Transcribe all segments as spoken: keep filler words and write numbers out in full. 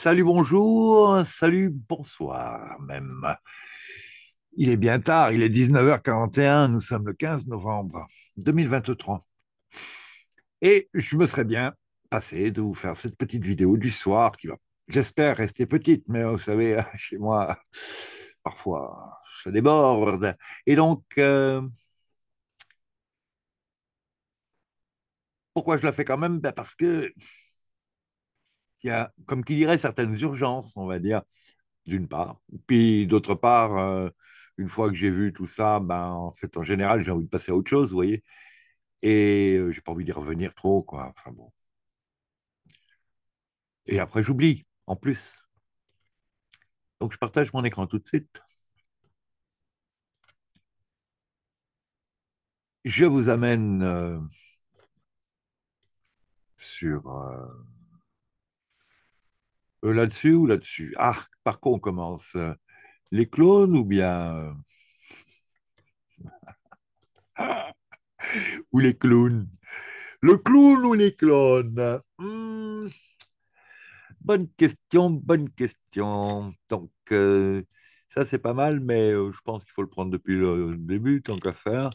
Salut, bonjour, salut, bonsoir même. Il est bien tard, il est dix-neuf heures quarante et un, nous sommes le quinze novembre deux mille vingt-trois. Et je me serais bien passé de vous faire cette petite vidéo du soir qui va, j'espère, rester petite, mais vous savez, chez moi, parfois, ça déborde. Et donc, euh, pourquoi je la fais quand même? Ben parce que il y a, comme qu'il dirait, certaines urgences, on va dire, d'une part. Puis d'autre part, euh, une fois que j'ai vu tout ça, ben, en fait, en général, j'ai envie de passer à autre chose, vous voyez. Et euh, j'ai pas envie d'y revenir trop, quoi. Enfin bon. Et après, j'oublie, en plus. Donc, je partage mon écran tout de suite. Je vous amène euh, sur... Euh, Euh, là-dessus ou là-dessus? Ah, par quoi on commence? Les clones ou bien... ou les clowns? Le clown ou les clones? Hum, bonne question, bonne question. Donc, euh, ça c'est pas mal, mais euh, je pense qu'il faut le prendre depuis le début, tant qu'à faire.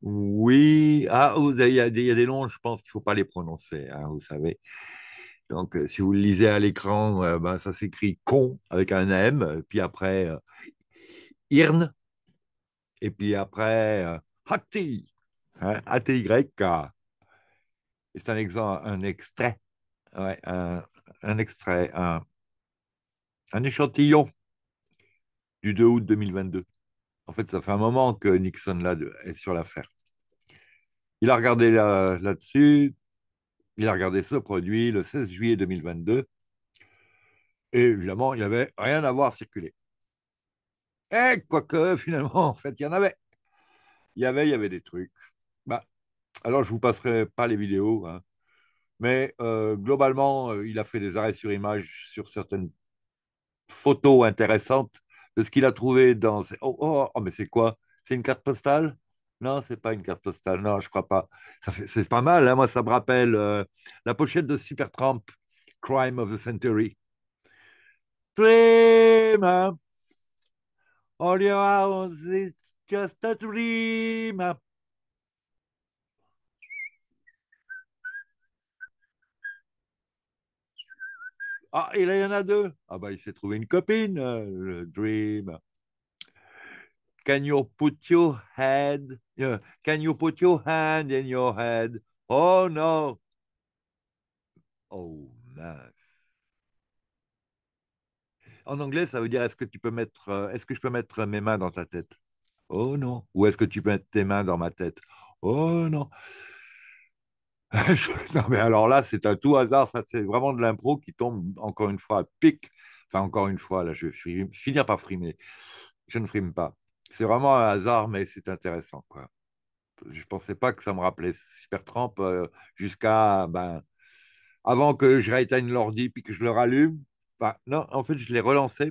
Oui, ah, il y, y a des noms, je pense qu'il ne faut pas les prononcer, hein, vous savez. Donc, si vous le lisez à l'écran, euh, ben, ça s'écrit con avec un M, puis après euh, irn, et puis après euh, hati, hein, A T Y K. C'est un exemple, un extrait, ouais, un, un extrait, un, un échantillon du deux août deux mille vingt-deux. En fait, ça fait un moment que Nixon là, est sur l'affaire. Il a regardé là, là-dessus. Il a regardé ce produit le seize juillet deux mille vingt-deux et évidemment, il n'y avait rien à voir circuler. Et quoique, finalement, en fait, il y en avait. Il y avait, il y avait des trucs. Bah, alors, je ne vous passerai pas les vidéos, hein, mais euh, globalement, il a fait des arrêts sur image sur certaines photos intéressantes de ce qu'il a trouvé dans... Oh, oh, oh mais c'est quoi? C'est une carte postale? Non, ce n'est pas une carte postale, non, je ne crois pas. C'est pas mal, hein, moi, ça me rappelle euh, la pochette de Supertramp, Crime of the Century. Dream, all your hours, it's just a dream. Ah, et là, il y en a deux. Ah, bah, il s'est trouvé une copine, euh, le Dream. Can you put your head? Uh, can you put your hand in your head? Oh no! Oh mince. En anglais, ça veut dire est-ce que tu peux mettre, est-ce que je peux mettre mes mains dans ta tête? Oh non. Ou est-ce que tu peux mettre tes mains dans ma tête? Oh non. Non mais alors là, c'est un tout hasard. Ça, c'est vraiment de l'impro qui tombe encore une fois à pic. Enfin encore une fois, là, je vais finir par frimer. Je ne frime pas. C'est vraiment un hasard, mais c'est intéressant, quoi. Je ne pensais pas que ça me rappelait Supertramp euh, jusqu'à, ben, avant que je rééteigne l'ordi puis que je le rallume. Ben, non, en fait, je l'ai relancé.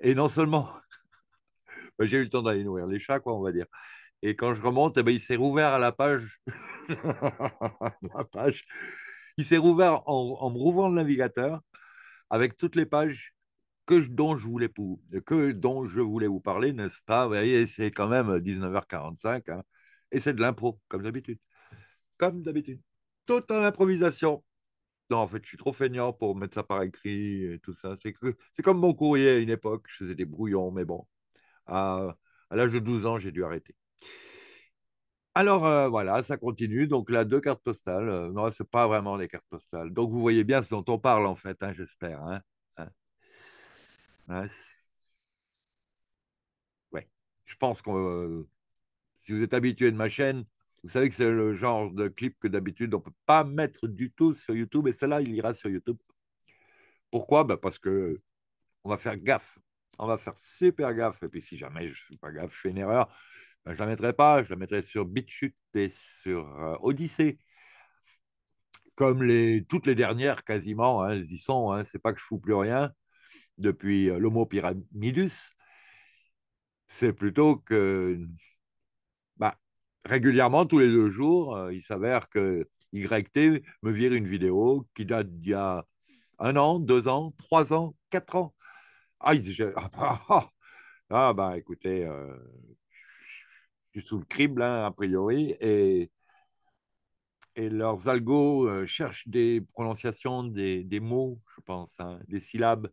Et non seulement, ben, j'ai eu le temps d'aller nourrir les chats, quoi, on va dire. Et quand je remonte, eh ben, il s'est rouvert à la page. La page. Il s'est rouvert en, en me rouvant le navigateur avec toutes les pages Que je, dont, je voulais pour, que, dont je voulais vous parler, n'est-ce pas? Vous voyez, c'est quand même dix-neuf heures quarante-cinq, hein, et c'est de l'impro, comme d'habitude. Comme d'habitude. Tout en improvisation. Non, en fait, je suis trop feignant pour mettre ça par écrit et tout ça. C'est comme mon courrier à une époque, je faisais des brouillons, mais bon. À, à l'âge de douze ans, j'ai dû arrêter. Alors, euh, voilà, ça continue. Donc là, deux cartes postales. Euh, non, ce n'est pas vraiment des cartes postales. Donc, vous voyez bien ce dont on parle, en fait, hein, j'espère, hein. Ouais, je pense que euh, si vous êtes habitué de ma chaîne, vous savez que c'est le genre de clip que d'habitude on ne peut pas mettre du tout sur YouTube, et celle-là, il ira sur YouTube. Pourquoi? Ben parce que on va faire gaffe, on va faire super gaffe, et puis si jamais je ne fais pas gaffe, je fais une erreur, ben je ne la mettrai pas, je la mettrai sur Bitchute et sur euh, Odyssée. Comme les, toutes les dernières quasiment, hein, elles y sont, hein, c'est pas que je ne fous plus rien. Depuis l'homo pyramidus, c'est plutôt que bah, régulièrement, tous les deux jours, euh, il s'avère que Y T me vire une vidéo qui date d'il y a Un an, deux ans, trois ans, quatre ans. Ah, je... ah, ah, ah bah écoutez, euh, je suis sous le crible, hein, a priori, et, et leurs algos euh, cherchent des prononciations, des, des mots, je pense, hein, des syllabes,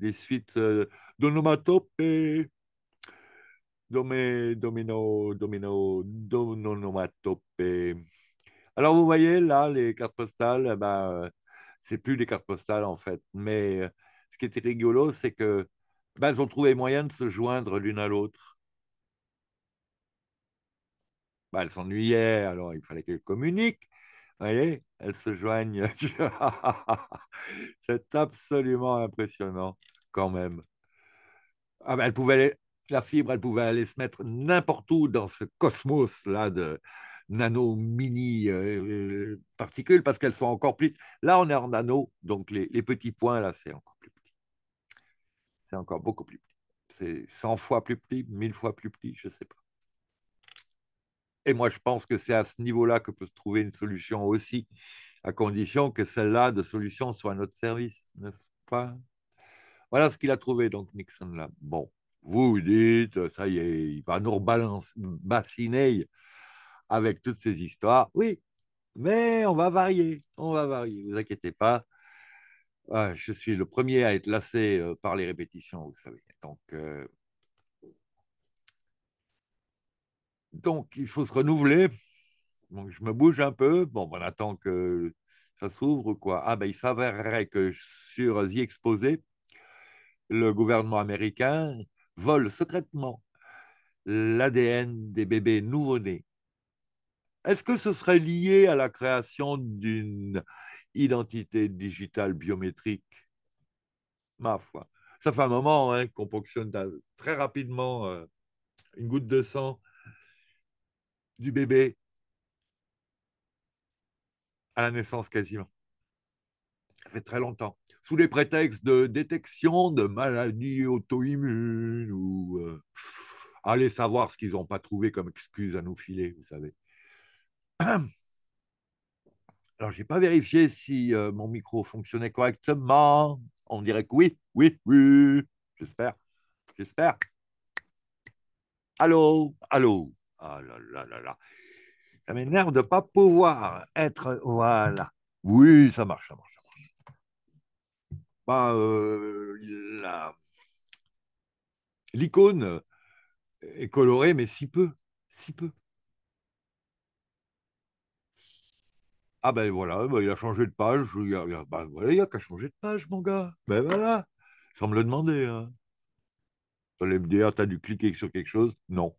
des suites euh, d'onomatopée, domé, domino, domino, d'onomatopée. Alors, vous voyez, là, les cartes postales, ben, c'est plus des cartes postales, en fait. Mais euh, ce qui était rigolo, c'est que ben, elles ont trouvé moyen de se joindre l'une à l'autre. Ben, elles s'ennuyaient, alors il fallait qu'elles communiquent. Vous voyez, elles se joignent. C'est absolument impressionnant, quand même. Ah, ben, elle pouvait aller, la fibre, elle pouvait aller se mettre n'importe où dans ce cosmos-là de... nano-mini euh, particules, parce qu'elles sont encore plus... Là, on est en nano, donc les, les petits points, là, c'est encore plus petit. C'est encore beaucoup plus petit. C'est cent fois plus petit, mille fois plus petit, je ne sais pas. Et moi, je pense que c'est à ce niveau-là que peut se trouver une solution aussi, à condition que celle-là de solution soit à notre service, n'est-ce pas? Voilà ce qu'il a trouvé, donc, Nixon, là. Bon, vous dites, ça y est, il va nous rebassiner avec toutes ces histoires, oui, mais on va varier, on va varier, ne vous inquiétez pas, euh, je suis le premier à être lassé euh, par les répétitions, vous savez, donc, euh... donc il faut se renouveler, donc je me bouge un peu, bon, on attend que ça s'ouvre, quoi, ah ben il s'avérerait que sur The Exposé, le gouvernement américain vole secrètement l'A D N des bébés nouveau-nés. Est-ce que ce serait lié à la création d'une identité digitale biométrique? Ma foi. Ça fait un moment hein, qu'on ponctionne très rapidement euh, une goutte de sang du bébé à la naissance quasiment. Ça fait très longtemps. Sous les prétextes de détection de maladies auto-immunes ou euh, allez savoir ce qu'ils n'ont pas trouvé comme excuse à nous filer, vous savez. Alors, je n'ai pas vérifié si euh, mon micro fonctionnait correctement. On dirait que oui, oui, oui. J'espère, j'espère. Allô, allô. Ah là là là là. Ça m'énerve de ne pas pouvoir être... Voilà. Oui, ça marche, ça marche, ça marche. Bah, euh, la... L'icône est colorée, mais si peu, si peu. Ah ben voilà, ben il a changé de page, il y a, ben voilà, il n'y a qu'à changer de page, mon gars. Ben voilà, sans me le demander. Hein. Vous allez me dire, t'as dû cliquer sur quelque chose? Non,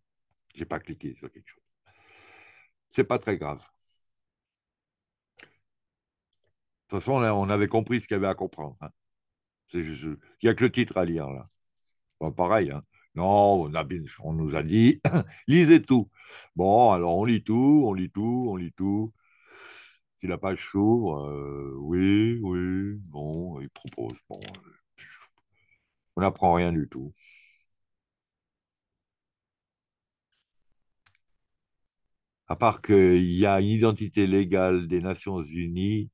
j'ai pas cliqué sur quelque chose. C'est pas très grave. De toute façon, là, on avait compris ce qu'il y avait à comprendre. Hein. C'est juste, il n'y a que le titre à lire, là. Bon, pareil, hein. Non, on, a, on nous a dit, lisez tout. Bon, alors on lit tout, on lit tout, on lit tout. Si la page s'ouvre, euh, oui, oui, bon, il propose. Bon, euh, on n'apprend rien du tout. À part qu'il y a une identité légale des Nations Unies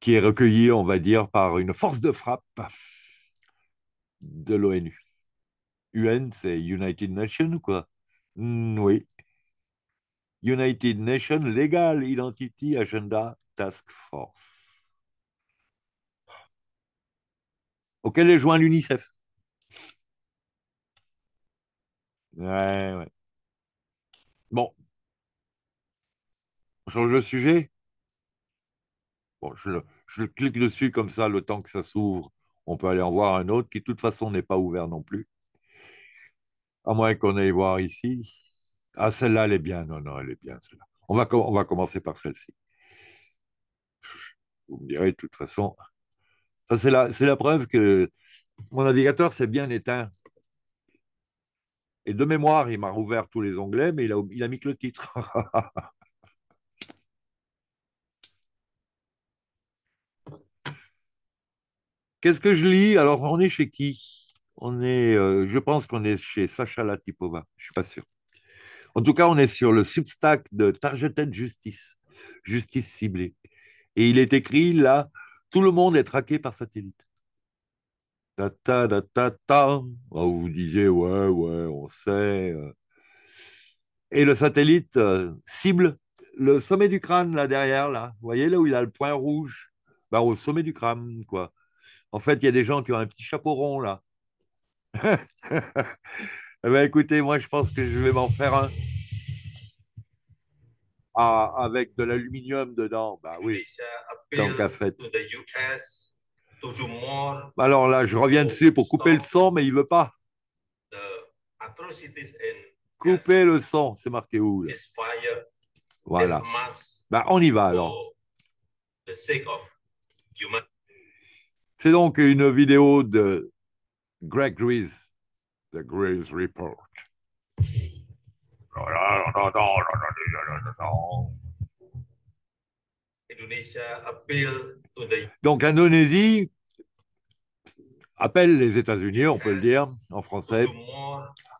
qui est recueillie, on va dire, par une force de frappe de l'ONU. U N, c'est United Nations, quoi. Mm, oui. United Nations Legal Identity Agenda Task Force, auquel est joint l'UNICEF. Ouais, ouais. Bon. On change de sujet. Bon, je, je clique dessus comme ça, le temps que ça s'ouvre, on peut aller en voir un autre qui, de toute façon, n'est pas ouvert non plus. À moins qu'on aille voir ici. Ah, celle-là, elle est bien. Non, non, elle est bien, celle-là. On va, on va commencer par celle-ci. Vous me direz, de toute façon, ça, c'est la, c'est la preuve que mon navigateur s'est bien éteint. Et de mémoire, il m'a rouvert tous les onglets, mais il a, il a mis que le titre. Qu'est-ce que je lis? Alors, on est chez qui? On est, euh, je pense qu'on est chez Sacha Latypova. Je ne suis pas sûr. En tout cas, on est sur le Substack de Targeted Justice, justice ciblée. Et il est écrit là, tout le monde est traqué par satellite. Ta ta ta ta ta. Oh, vous disiez, ouais, ouais, on sait. Et le satellite euh, cible le sommet du crâne, là, derrière, là. Vous voyez, là où il a le point rouge, ben, au sommet du crâne, quoi. En fait, il y a des gens qui ont un petit chapeau rond, là. Ben, écoutez, moi, je pense que je vais m'en faire un. Ah, avec de l'aluminium dedans, bah oui, tant qu'à fait. Alors là, je reviens dessus pour couper le son, mais il ne veut pas. Couper le son, c'est marqué où là? Voilà. Bah, on y va alors. C'est donc une vidéo de Greg Reese, The Reese Report. Donc l'Indonésie appelle les États-Unis, on peut le dire en français,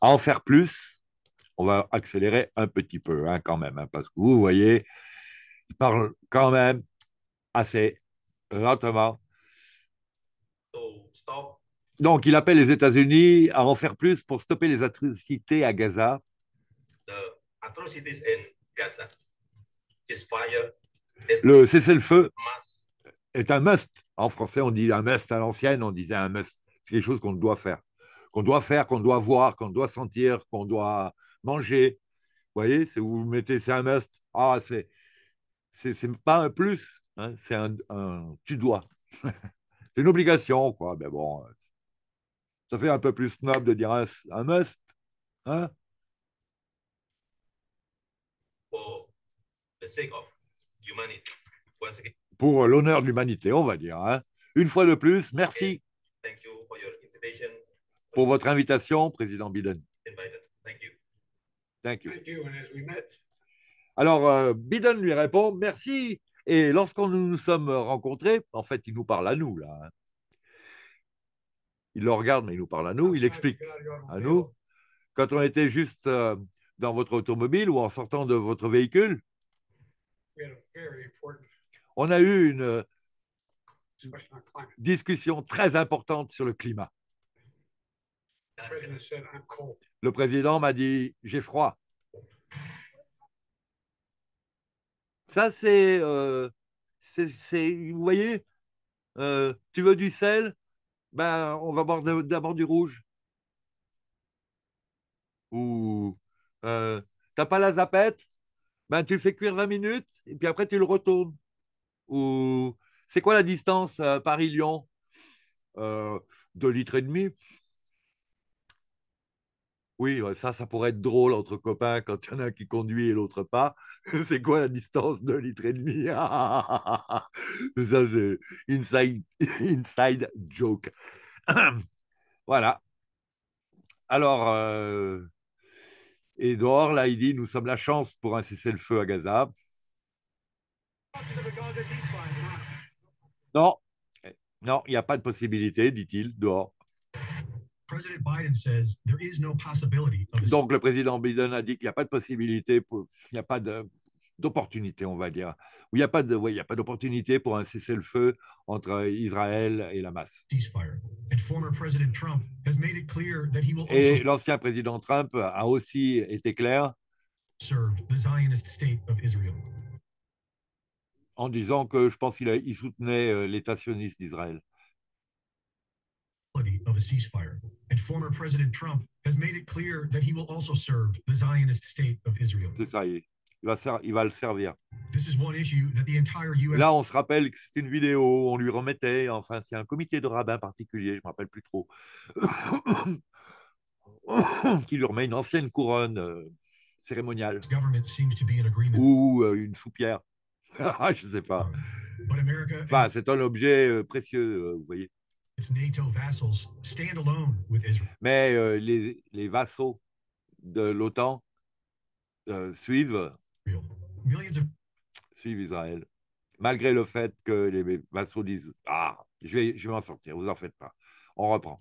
à en faire plus. On va accélérer un petit peu hein, quand même, hein, parce que vous voyez, ils parlent quand même assez lentement. Donc il appelle les États-Unis à en faire plus pour stopper les atrocités à Gaza. Le cessez-le-feu est un must. En français, on dit un must. À l'ancienne, on disait un must. C'est quelque chose qu'on doit faire. Qu'on doit faire, qu'on doit voir, qu'on doit sentir, qu'on doit manger. Vous voyez, si vous mettez, c'est un must. Ah, c'est pas un plus, hein, c'est un, un tu dois. C'est une obligation, quoi. Mais bon, ça fait un peu plus snob de dire un, un must. Hein? Pour l'honneur de l'humanité, on va dire. Hein. Une fois de plus, merci pour votre invitation, Président Biden. Thank you. Alors, euh, Biden lui répond, merci. Et lorsqu'on nous nous sommes rencontrés, en fait, il nous parle à nous, là. Hein. Il le regarde, mais il nous parle à nous. Il explique à nous. Quand on était juste euh, dans votre automobile ou en sortant de votre véhicule, on a eu une discussion très importante sur le climat. Le président m'a dit « j'ai froid ». Ça, c'est… Euh, vous voyez, euh, tu veux du sel? Ben, on va boire d'abord du rouge. Ou euh, t'as pas la zapette? Ben, tu le fais cuire vingt minutes, et puis après, tu le retournes. Ou c'est quoi la distance euh, Paris-Lyon? euh, deux litres et demi. Oui, ça, ça pourrait être drôle entre copains quand il y en a un qui conduit et l'autre pas. C'est quoi la distance? Deux litres et demi. Ça, c'est inside, inside joke. Voilà. Alors... Euh... Et dehors, là, il dit, nous sommes la chance pour un cessez-le-feu à Gaza. Non, non, il n'y a pas de possibilité, dit-il, dehors. Donc, le président Biden a dit qu'il n'y a pas de possibilité, pour, il n'y a pas d'opportunité, on va dire. Il n'y a pas d'opportunité ouais, pour un cessez-le-feu entre Israël et la Hamas. Et l'ancien président Trump a aussi été clair en disant que je pense qu'il soutenait l'État sioniste d'Israël. C'est ça, il est. Il va, il va le servir. Là, on se rappelle que c'est une vidéo, on lui remettait, enfin, c'est un comité de rabbins particulier, je ne me rappelle plus trop, qui lui remet une ancienne couronne euh, cérémoniale ou euh, une soupière. Je ne sais pas. Enfin, c'est un objet euh, précieux, euh, vous voyez. Mais euh, les, les vassaux de l'OTAN euh, suivent... suivent Israël, malgré le fait que les vassaux disent « Ah, je vais, je vais m'en sortir, vous en faites pas. » On reprend.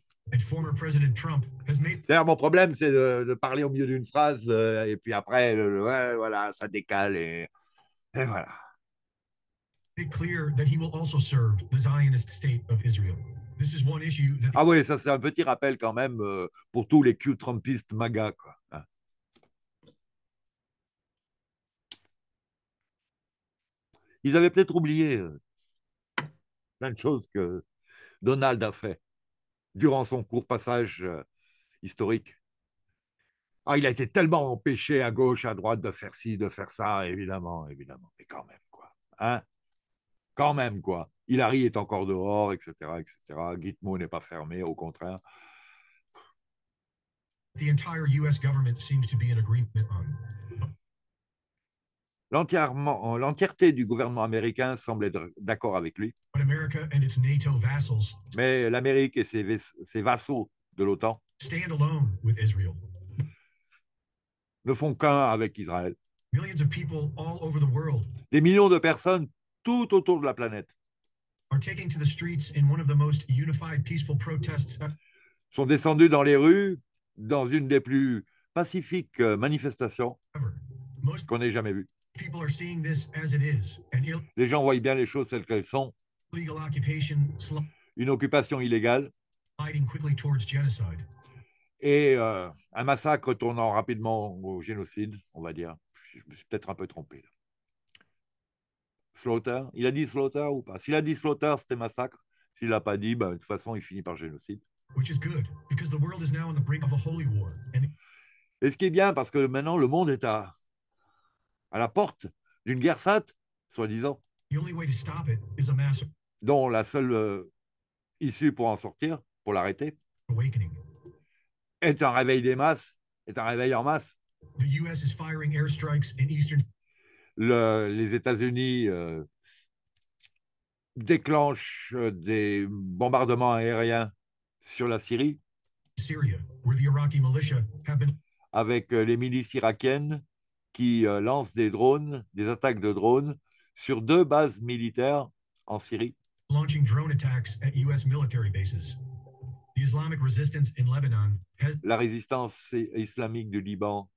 D'ailleurs, mon problème, c'est de, de parler au milieu d'une phrase, euh, et puis après, le, le, ouais, voilà, ça décale, et, et voilà. clear that he will also serve the Zionist state of Israel. This is one issue that... Ah oui, ça c'est un petit rappel quand même euh, pour tous les Q-Trumpistes MAGA, quoi. Hein. Ils avaient peut-être oublié euh, plein de choses que Donald a fait durant son court passage euh, historique. Ah, il a été tellement empêché à gauche, à droite de faire ci, de faire ça, évidemment, évidemment. Mais quand même, quoi. Hein? Quand même, quoi. Hillary est encore dehors, et cetera, et cetera. Gitmo n'est pas fermé, au contraire. L'entièreté du gouvernement américain semble être d'accord avec lui. Mais l'Amérique et ses, ses vassaux de l'OTAN ne font qu'un avec Israël. Des millions de personnes tout autour de la planète sont descendus dans les rues dans une des plus pacifiques manifestations qu'on ait jamais vues. Les gens voient bien les choses telles qu'elles sont. Une occupation illégale et euh, un massacre tournant rapidement au génocide, on va dire. Je me suis peut-être un peu trompé là. Slaughter, il a dit slaughter ou pas? S'il a dit slaughter, c'était massacre. S'il l'a pas dit, ben, de toute façon, il finit par génocide. Et ce qui est bien, parce que maintenant, le monde est à, à la porte d'une guerre sainte, soi-disant, dont la seule euh, issue pour en sortir, pour l'arrêter, est un réveil des masses, est un réveil en masse. Le, les États-Unis euh, déclenchent des bombardements aériens sur la Syrie Syria, where the Iraqi militia have been... avec les milices irakiennes qui euh, lancent des drones, des attaques de drones sur deux bases militaires en Syrie. Launching drone attacks at U S military bases. The Islamic resistance in Lebanon has... La résistance islamique du Liban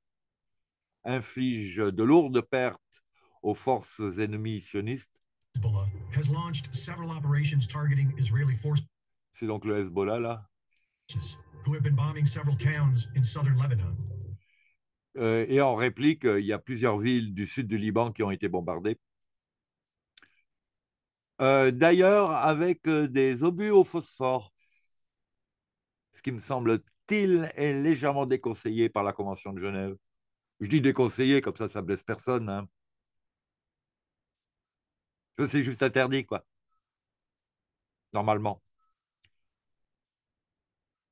inflige de lourdes pertes aux forces ennemies sionistes. C'est donc le Hezbollah, là. Euh, et en réplique, il y a plusieurs villes du sud du Liban qui ont été bombardées. Euh, D'ailleurs, avec des obus au phosphore, ce qui me semble-t-il est légèrement déconseillé par la Convention de Genève. Je dis déconseillé, comme ça, ça ne blesse personne, hein. C'est juste interdit, quoi. Normalement.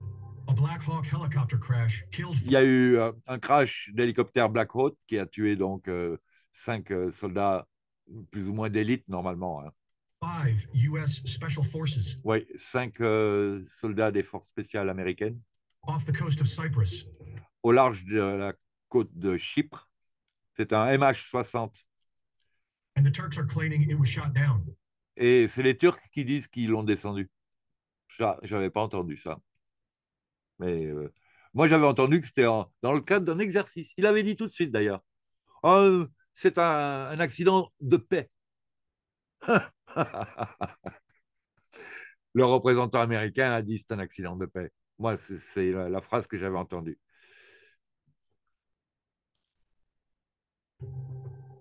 Il y a eu euh, un crash d'hélicoptère Black Hawk qui a tué donc euh, cinq euh, soldats plus ou moins d'élite, normalement. Hein. Five U S Special Forces. Oui, cinq euh, soldats des forces spéciales américaines. Off the coast of Cyprus. Au large de la côte de Chypre. C'est un M H soixante. And the Turks are claiming it was shot down. Et c'est les Turcs qui disent qu'ils l'ont descendu. J'avais pas entendu ça. Mais euh, moi, j'avais entendu que c'était dans le cadre d'un exercice. Il avait dit tout de suite, d'ailleurs. Oh, c'est un, un accident de paix. Le représentant américain a dit c'est un accident de paix. Moi, c'est la, la phrase que j'avais entendue.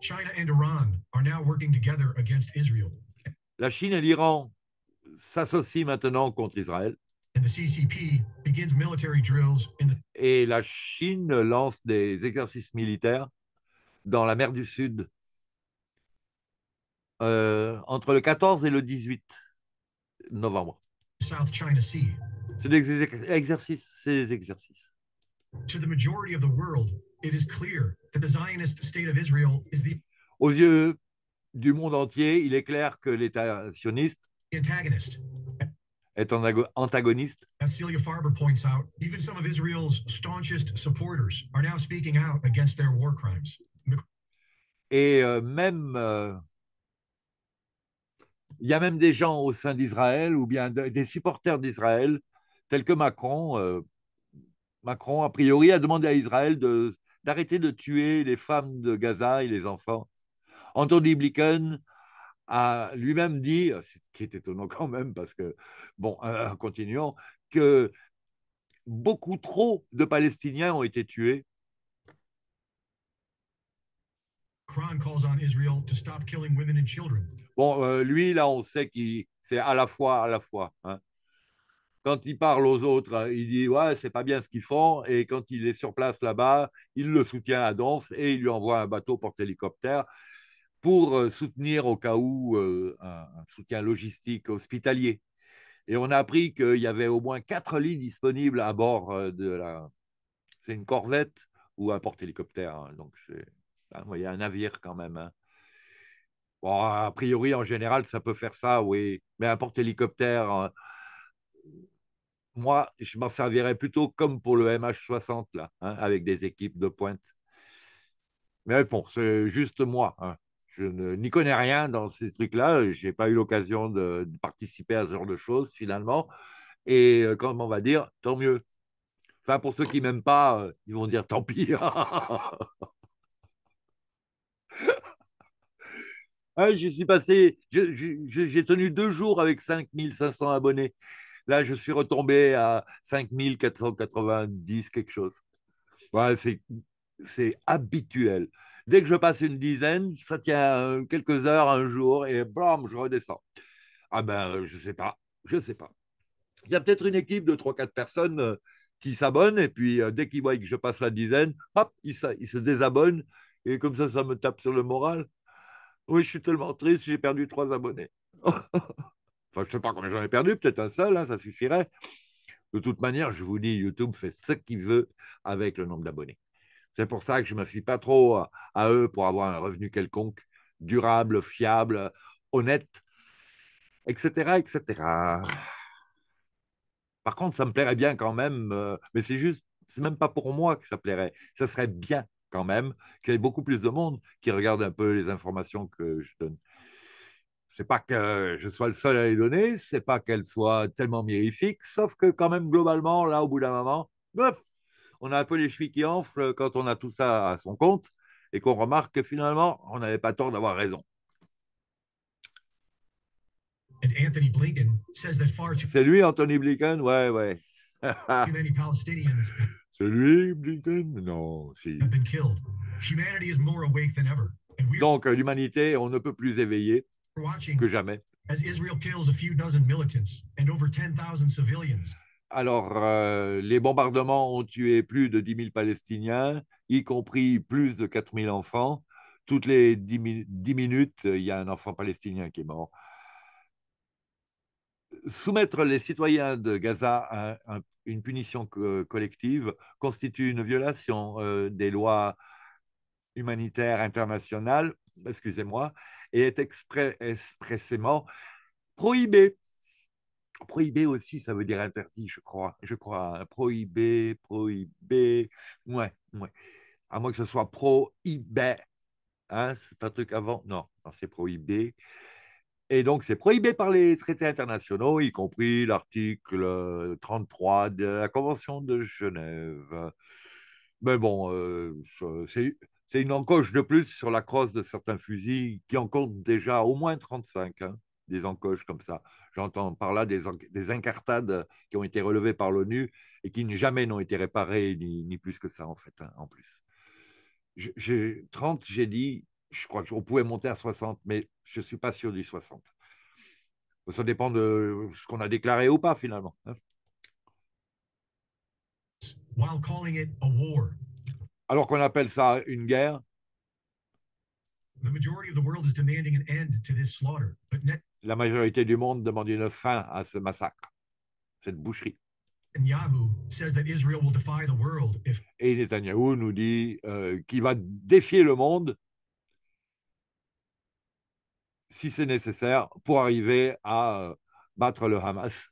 China and Iran are now working together against Israel. La Chine et l'Iran s'associent maintenant contre Israël. And the C C P begins military drills in the... Et la Chine lance des exercices militaires dans la mer du Sud euh, entre le quatorze et le dix-huit novembre. South China Sea. C'est des ex exercices, ces exercices. To the majority of the world, it is clear that the Zionist state of Israel is the... Aux yeux du monde entier, il est clair que l'État sioniste antagonist. Est un antagoniste. As Celia Farber points out, even some of Israel's staunchest supporters are now speaking out against their war crimes. Et euh, même, il euh, y a même des gens au sein d'Israël ou bien de, des supporters d'Israël, tels que Macron. Euh, Macron, a priori, a demandé à Israël de d'arrêter de tuer les femmes de Gaza et les enfants. Anthony Blinken a lui-même dit, ce qui est étonnant quand même, parce que, bon, euh, continuons, que beaucoup trop de Palestiniens ont été tués. Bon, euh, lui, là, on sait qu'il c'est à la fois, à la fois. Hein. Quand il parle aux autres, il dit « ouais, c'est pas bien ce qu'ils font », et quand il est sur place là-bas, il le soutient à Donf et il lui envoie un bateau porte-hélicoptère pour soutenir au cas où euh, un, un soutien logistique hospitalier. Et on a appris qu'il y avait au moins quatre lits disponibles à bord de la… C'est une corvette ou un porte-hélicoptère, hein, donc c'est… Il y a un navire quand même. Hein. Bon, a priori, en général, ça peut faire ça, oui. Mais un porte-hélicoptère, hein, moi, je m'en servirais plutôt comme pour le M H soixante, là, hein, avec des équipes de pointe. Mais bon, c'est juste moi. Hein. Je n'y connais rien dans ces trucs-là. Je n'ai pas eu l'occasion de, de participer à ce genre de choses, finalement. Et euh, comme on va dire, tant mieux. Enfin, pour ceux qui ne m'aiment pas, euh, ils vont dire tant pis. Ouais, je suis passé, j'ai tenu deux jours avec cinq mille cinq cents abonnés. Là, je suis retombé à cinq mille quatre cent quatre-vingt-dix, quelque chose. Ouais, c'est habituel. Dès que je passe une dizaine, ça tient quelques heures, un jour, et blam, je redescends. Ah ben, je sais pas, je sais pas. Il y a peut-être une équipe de trois quatre personnes qui s'abonnent, et puis dès qu'ils voient que je passe la dizaine, hop, ils se, ils se désabonnent, et comme ça, ça me tape sur le moral. Oui, je suis tellement triste, j'ai perdu trois abonnés. Enfin, je ne sais pas combien j'en ai perdu, peut-être un seul, hein, ça suffirait. De toute manière, je vous dis, YouTube fait ce qu'il veut avec le nombre d'abonnés. C'est pour ça que je ne me fie pas trop à, à eux pour avoir un revenu quelconque, durable, fiable, honnête, et cetera, et cetera. Par contre, ça me plairait bien quand même, euh, mais c'est juste, c'est même pas pour moi que ça plairait, ça serait bien. Quand même, qu'il y ait beaucoup plus de monde qui regarde un peu les informations que je donne. C'est pas que je sois le seul à les donner, c'est pas qu'elles soient tellement mirifiques, sauf que quand même, globalement, là, au bout d'un moment, bref, on a un peu les chevilles qui enflent quand on a tout ça à son compte et qu'on remarque que finalement, on n'avait pas tort d'avoir raison. C'est lui, Anthony Blinken, ouais, ouais. C'est lui, Blinken? Non, si. Donc, l'humanité, on ne peut plus éveiller que jamais. Alors, euh, les bombardements ont tué plus de dix mille Palestiniens, y compris plus de quatre mille enfants. Toutes les dix, dix minutes, il y a un enfant palestinien qui est mort. Soumettre les citoyens de Gaza à une punition collective constitue une violation des lois humanitaires internationales, excusez-moi, et est exprès, expressément prohibée. Prohibée aussi, ça veut dire interdit, je crois. Je crois, hein. Prohibé, prohibé, ouais, ouais. À moins que ce soit prohibé. Hein, c'est un truc avant. Non, non c'est prohibé. Et donc, c'est prohibé par les traités internationaux, y compris l'article trente-trois de la Convention de Genève. Mais bon, euh, c'est une encoche de plus sur la crosse de certains fusils qui en comptent déjà au moins trente-cinq, hein, des encoches comme ça. J'entends par là des, des incartades qui ont été relevées par l'ONU et qui jamais n'ont été réparées, ni, ni plus que ça, en fait, hein, en plus. Je, je, trente, j'ai dit... Je crois qu'on pouvait monter à soixante, mais je ne suis pas sûr du soixante. Ça dépend de ce qu'on a déclaré ou pas, finalement. Alors qu'on appelle ça une guerre. La majorité du monde demande une fin à ce massacre, cette boucherie. Et Netanyahou nous dit euh, qu'il va défier le monde si c'est nécessaire, pour arriver à battre le Hamas.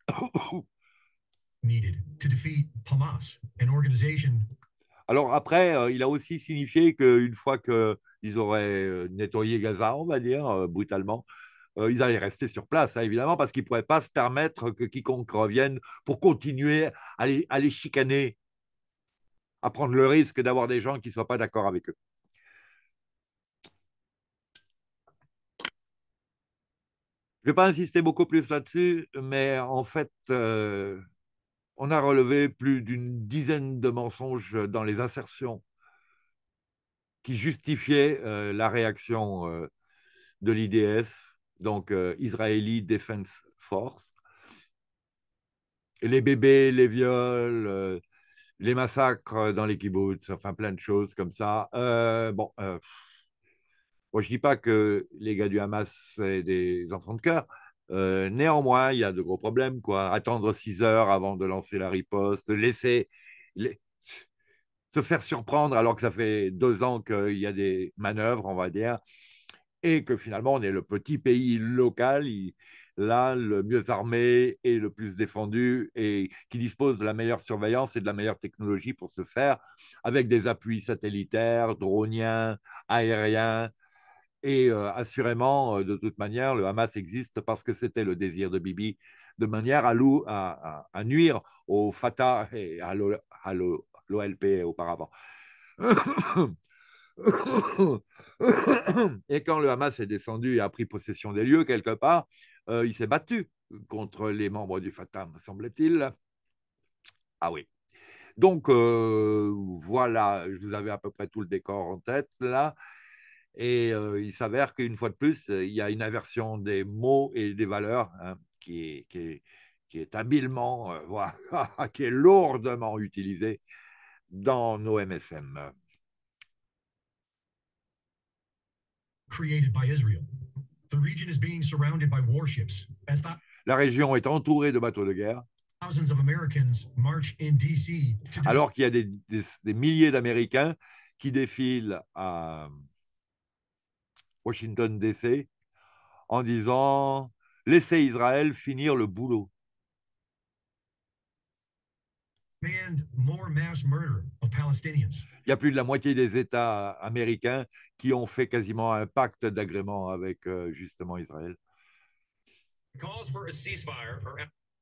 Alors après, il a aussi signifié qu'une fois qu'ils auraient nettoyé Gaza, on va dire, brutalement, ils allaient rester sur place, hein, évidemment, parce qu'ils ne pouvaient pas se permettre que quiconque revienne pour continuer à les, à les chicaner, à prendre le risque d'avoir des gens qui ne soient pas d'accord avec eux. Je ne vais pas insister beaucoup plus là-dessus, mais en fait, euh, on a relevé plus d'une dizaine de mensonges dans les assertions qui justifiaient euh, la réaction euh, de l'I D F, donc euh, Israeli Defense Force. Et les bébés, les viols, euh, les massacres dans les kibbutz, enfin plein de choses comme ça. Euh, bon, euh, bon, je ne dis pas que les gars du Hamas, c'est des enfants de cœur. Euh, néanmoins, il y a de gros problèmes, quoi. Attendre six heures avant de lancer la riposte, laisser les... se faire surprendre alors que ça fait deux ans qu'il y a des manœuvres, on va dire, et que finalement, on est le petit pays local, il... là, le mieux armé et le plus défendu, et qui dispose de la meilleure surveillance et de la meilleure technologie pour se faire, avec des appuis satellitaires, droniens, aériens. Et euh, assurément, euh, de toute manière, le Hamas existe parce que c'était le désir de Bibi, de manière à, lou, à, à, à nuire au Fatah et à l'O L P auparavant. Et quand le Hamas est descendu et a pris possession des lieux, quelque part, euh, il s'est battu contre les membres du Fatah, me semble-t-il. Ah oui. Donc, euh, voilà, je vous avais à peu près tout le décor en tête, là. Et euh, il s'avère qu'une fois de plus, il y a une inversion des mots et des valeurs hein, qui, est, qui, est, qui est habilement, euh, voilà, qui est lourdement utilisée dans nos M S M. La région est entourée de bateaux de guerre. Alors qu'il y a des, des, des milliers d'Américains qui défilent à Washington D C, en disant « Laissez Israël finir le boulot ». Il y a plus de la moitié des États américains qui ont fait quasiment un pacte d'agrément avec, euh, justement, Israël.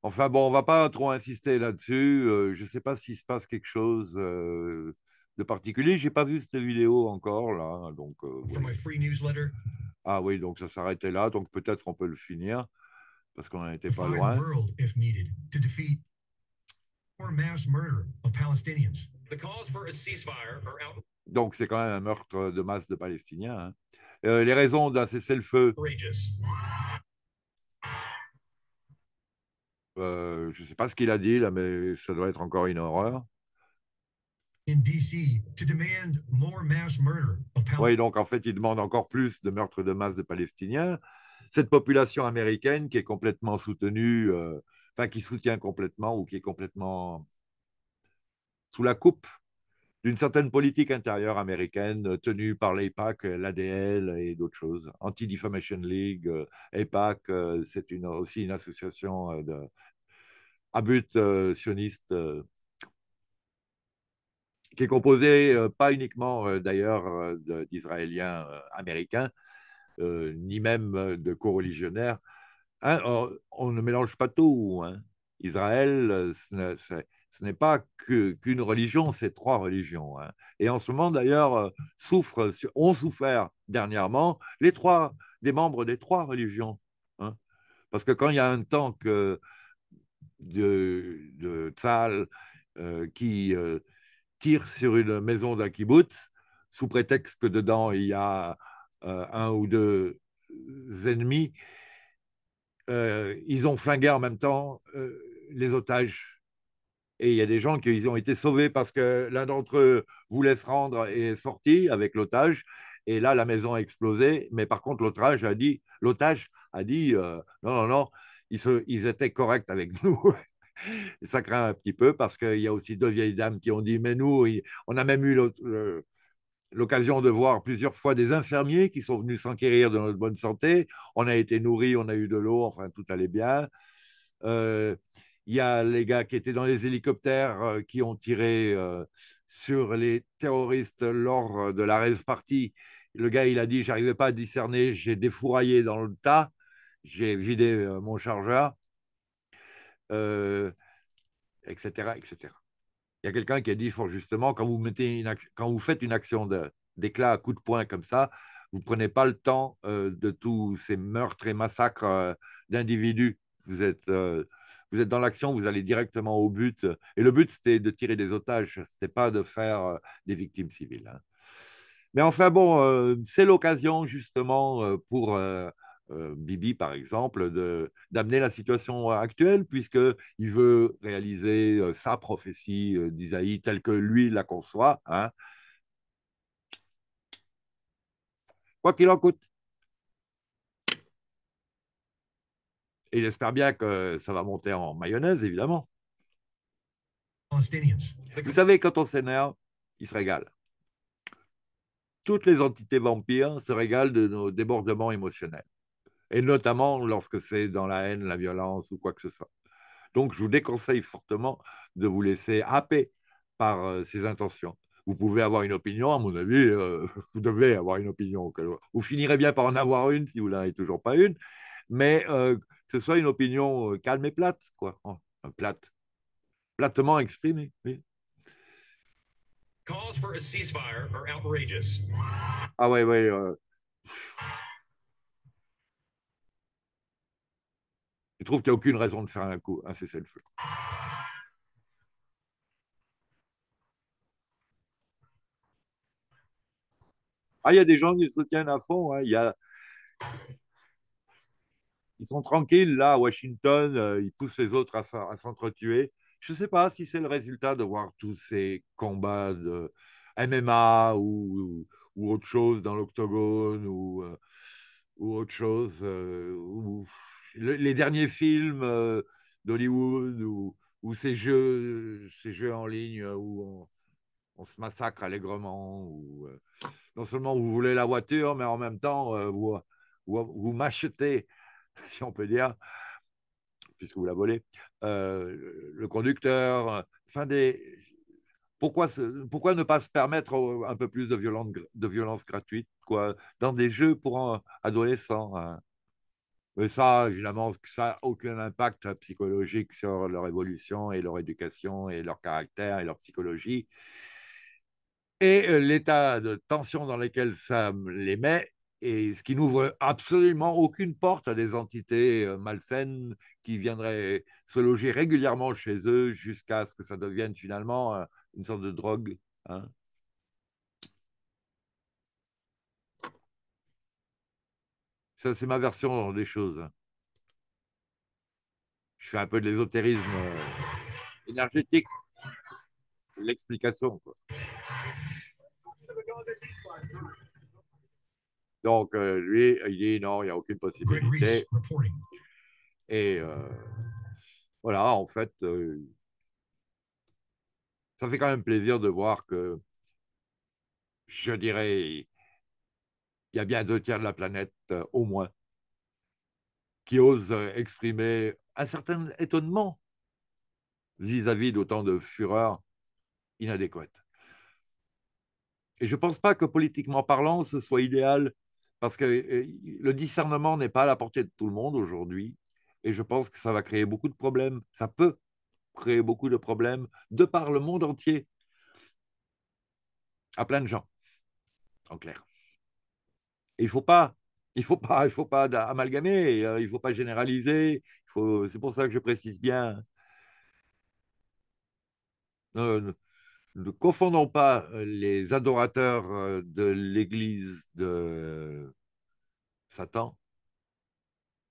Enfin bon, on ne va pas trop insister là-dessus. Euh, je ne sais pas s'il se passe quelque chose... Euh, de particulier, j'ai pas vu cette vidéo encore là, donc euh, oui. Ah oui, donc ça s'arrêtait là, donc peut-être on peut le finir parce qu'on n'était pas loin. Donc c'est quand même un meurtre de masse de Palestiniens. Hein. Euh, les raisons d'un cessez-le-feu. Euh, je sais pas ce qu'il a dit là, mais ça doit être encore une horreur. Oui, donc en fait, il demande encore plus de meurtres de masse de Palestiniens. Cette population américaine qui est complètement soutenue, euh, enfin qui soutient complètement ou qui est complètement sous la coupe d'une certaine politique intérieure américaine tenue par l'A PAC, l'A D L et d'autres choses. Anti-Defamation League, euh, A PAC, euh, c'est une, aussi une association euh, de, à but euh, sioniste euh, qui est composé euh, pas uniquement euh, d'ailleurs euh, d'Israéliens euh, américains, euh, ni même euh, de co-religionnaires. Hein, on, on ne mélange pas tout. Hein. Israël, euh, ce n'est pas que, qu'une religion, c'est trois religions. Hein. Et en ce moment, d'ailleurs, euh, souffrent, ont souffert dernièrement les trois, des membres des trois religions. Hein. Parce que quand il y a un tank euh, de, de Tzahal euh, qui... Euh, tire sur une maison d'un kibbutz, sous prétexte que dedans il y a euh, un ou deux ennemis, euh, ils ont flingué en même temps euh, les otages. Et il y a des gens qui ils ont été sauvés parce que l'un d'entre eux voulait se rendre et est sorti avec l'otage, et là la maison a explosé, mais par contre l'otage a dit, l'otage a dit euh, non, non, non, ils, se, ils étaient corrects avec nous. Ça craint un petit peu parce qu'il y a aussi deux vieilles dames qui ont dit mais nous, on a même eu l'occasion de voir plusieurs fois des infirmiers qui sont venus s'enquérir de notre bonne santé, on a été nourris, on a eu de l'eau, enfin tout allait bien. Euh, il y a les gars qui étaient dans les hélicoptères qui ont tiré euh, sur les terroristes lors de la rave party. Le gars il a dit j'arrivais pas à discerner, j'ai défouraillé dans le tas, j'ai vidé euh, mon chargeur. Euh, et cetera, et cetera. Il y a quelqu'un qui a dit fort justement, quand vous, mettez une, quand vous faites une action d'éclat à coups de poing comme ça, Vous ne prenez pas le temps euh, de tous ces meurtres et massacres euh, d'individus. Vous êtes, euh, vous êtes dans l'action, vous allez directement au but. Et le but, c'était de tirer des otages, ce n'était pas de faire euh, des victimes civiles. Hein. Mais enfin, bon, euh, c'est l'occasion justement euh, pour euh, euh, Bibi, par exemple, d'amener la situation actuelle, puisqu'il veut réaliser euh, sa prophétie euh, d'Isaïe telle que lui la conçoit. Hein. Quoi qu'il en coûte. Et il espère bien que ça va monter en mayonnaise, évidemment. Vous savez, quand on s'énerve, il se régale. Toutes les entités vampires se régalent de nos débordements émotionnels, et notamment lorsque c'est dans la haine, la violence ou quoi que ce soit. Donc, je vous déconseille fortement de vous laisser happer par euh, ces intentions. Vous pouvez avoir une opinion, à mon avis, euh, vous devez avoir une opinion. Vous finirez bien par en avoir une si vous n'en avez toujours pas une, mais euh, que ce soit une opinion calme et plate, quoi. Oh, plate, platement exprimée. Oui. Calls for a ceasefire are outrageous. Ah ouais, ouais. Euh... Je trouve qu'il n'y a aucune raison de faire un coup, un cessez-le-feu. Ah, il y a des gens qui se tiennent à fond. Hein. Il y a... Ils sont tranquilles, là, à Washington. Euh, ils poussent les autres à, à s'entretuer. Je ne sais pas si c'est le résultat de voir tous ces combats de M M A ou, ou, ou autre chose dans l'octogone ou, euh, ou autre chose. Euh, ou, le, les derniers films euh, d'Hollywood ou, ou ces, jeux, ces jeux en ligne où on, on se massacre allègrement ou... Euh, non seulement vous voulez la voiture, mais en même temps, euh, vous, vous, vous m'achetez, si on peut dire, puisque vous la volez, euh, le conducteur. Enfin des... pourquoi, ce, pourquoi ne pas se permettre un peu plus de violence, de violence gratuite quoi, dans des jeux pour un adolescents hein. Mais ça, évidemment, ça n'a aucun impact psychologique sur leur évolution et leur éducation et leur caractère et leur psychologie. Et l'état de tension dans lequel ça les met, et ce qui n'ouvre absolument aucune porte à des entités malsaines qui viendraient se loger régulièrement chez eux jusqu'à ce que ça devienne finalement une sorte de drogue. Hein. Ça, c'est ma version des choses. Je fais un peu de l'ésotérisme énergétique, l'explication, quoi. Donc, euh, lui, il dit non, il n'y a aucune possibilité. Et euh, voilà, en fait, euh, ça fait quand même plaisir de voir que, je dirais, il y a bien deux tiers de la planète, euh, au moins, qui osent exprimer un certain étonnement vis-à-vis d'autant de fureur inadéquate. Et je ne pense pas que politiquement parlant, ce soit idéal, parce que le discernement n'est pas à la portée de tout le monde aujourd'hui, et je pense que ça va créer beaucoup de problèmes, ça peut créer beaucoup de problèmes, de par le monde entier, à plein de gens, en clair. Et il ne faut pas, il faut pas, il faut pas amalgamer, il ne faut pas généraliser, c'est pour ça que je précise bien. Euh, Ne confondons pas les adorateurs de l'église de Satan,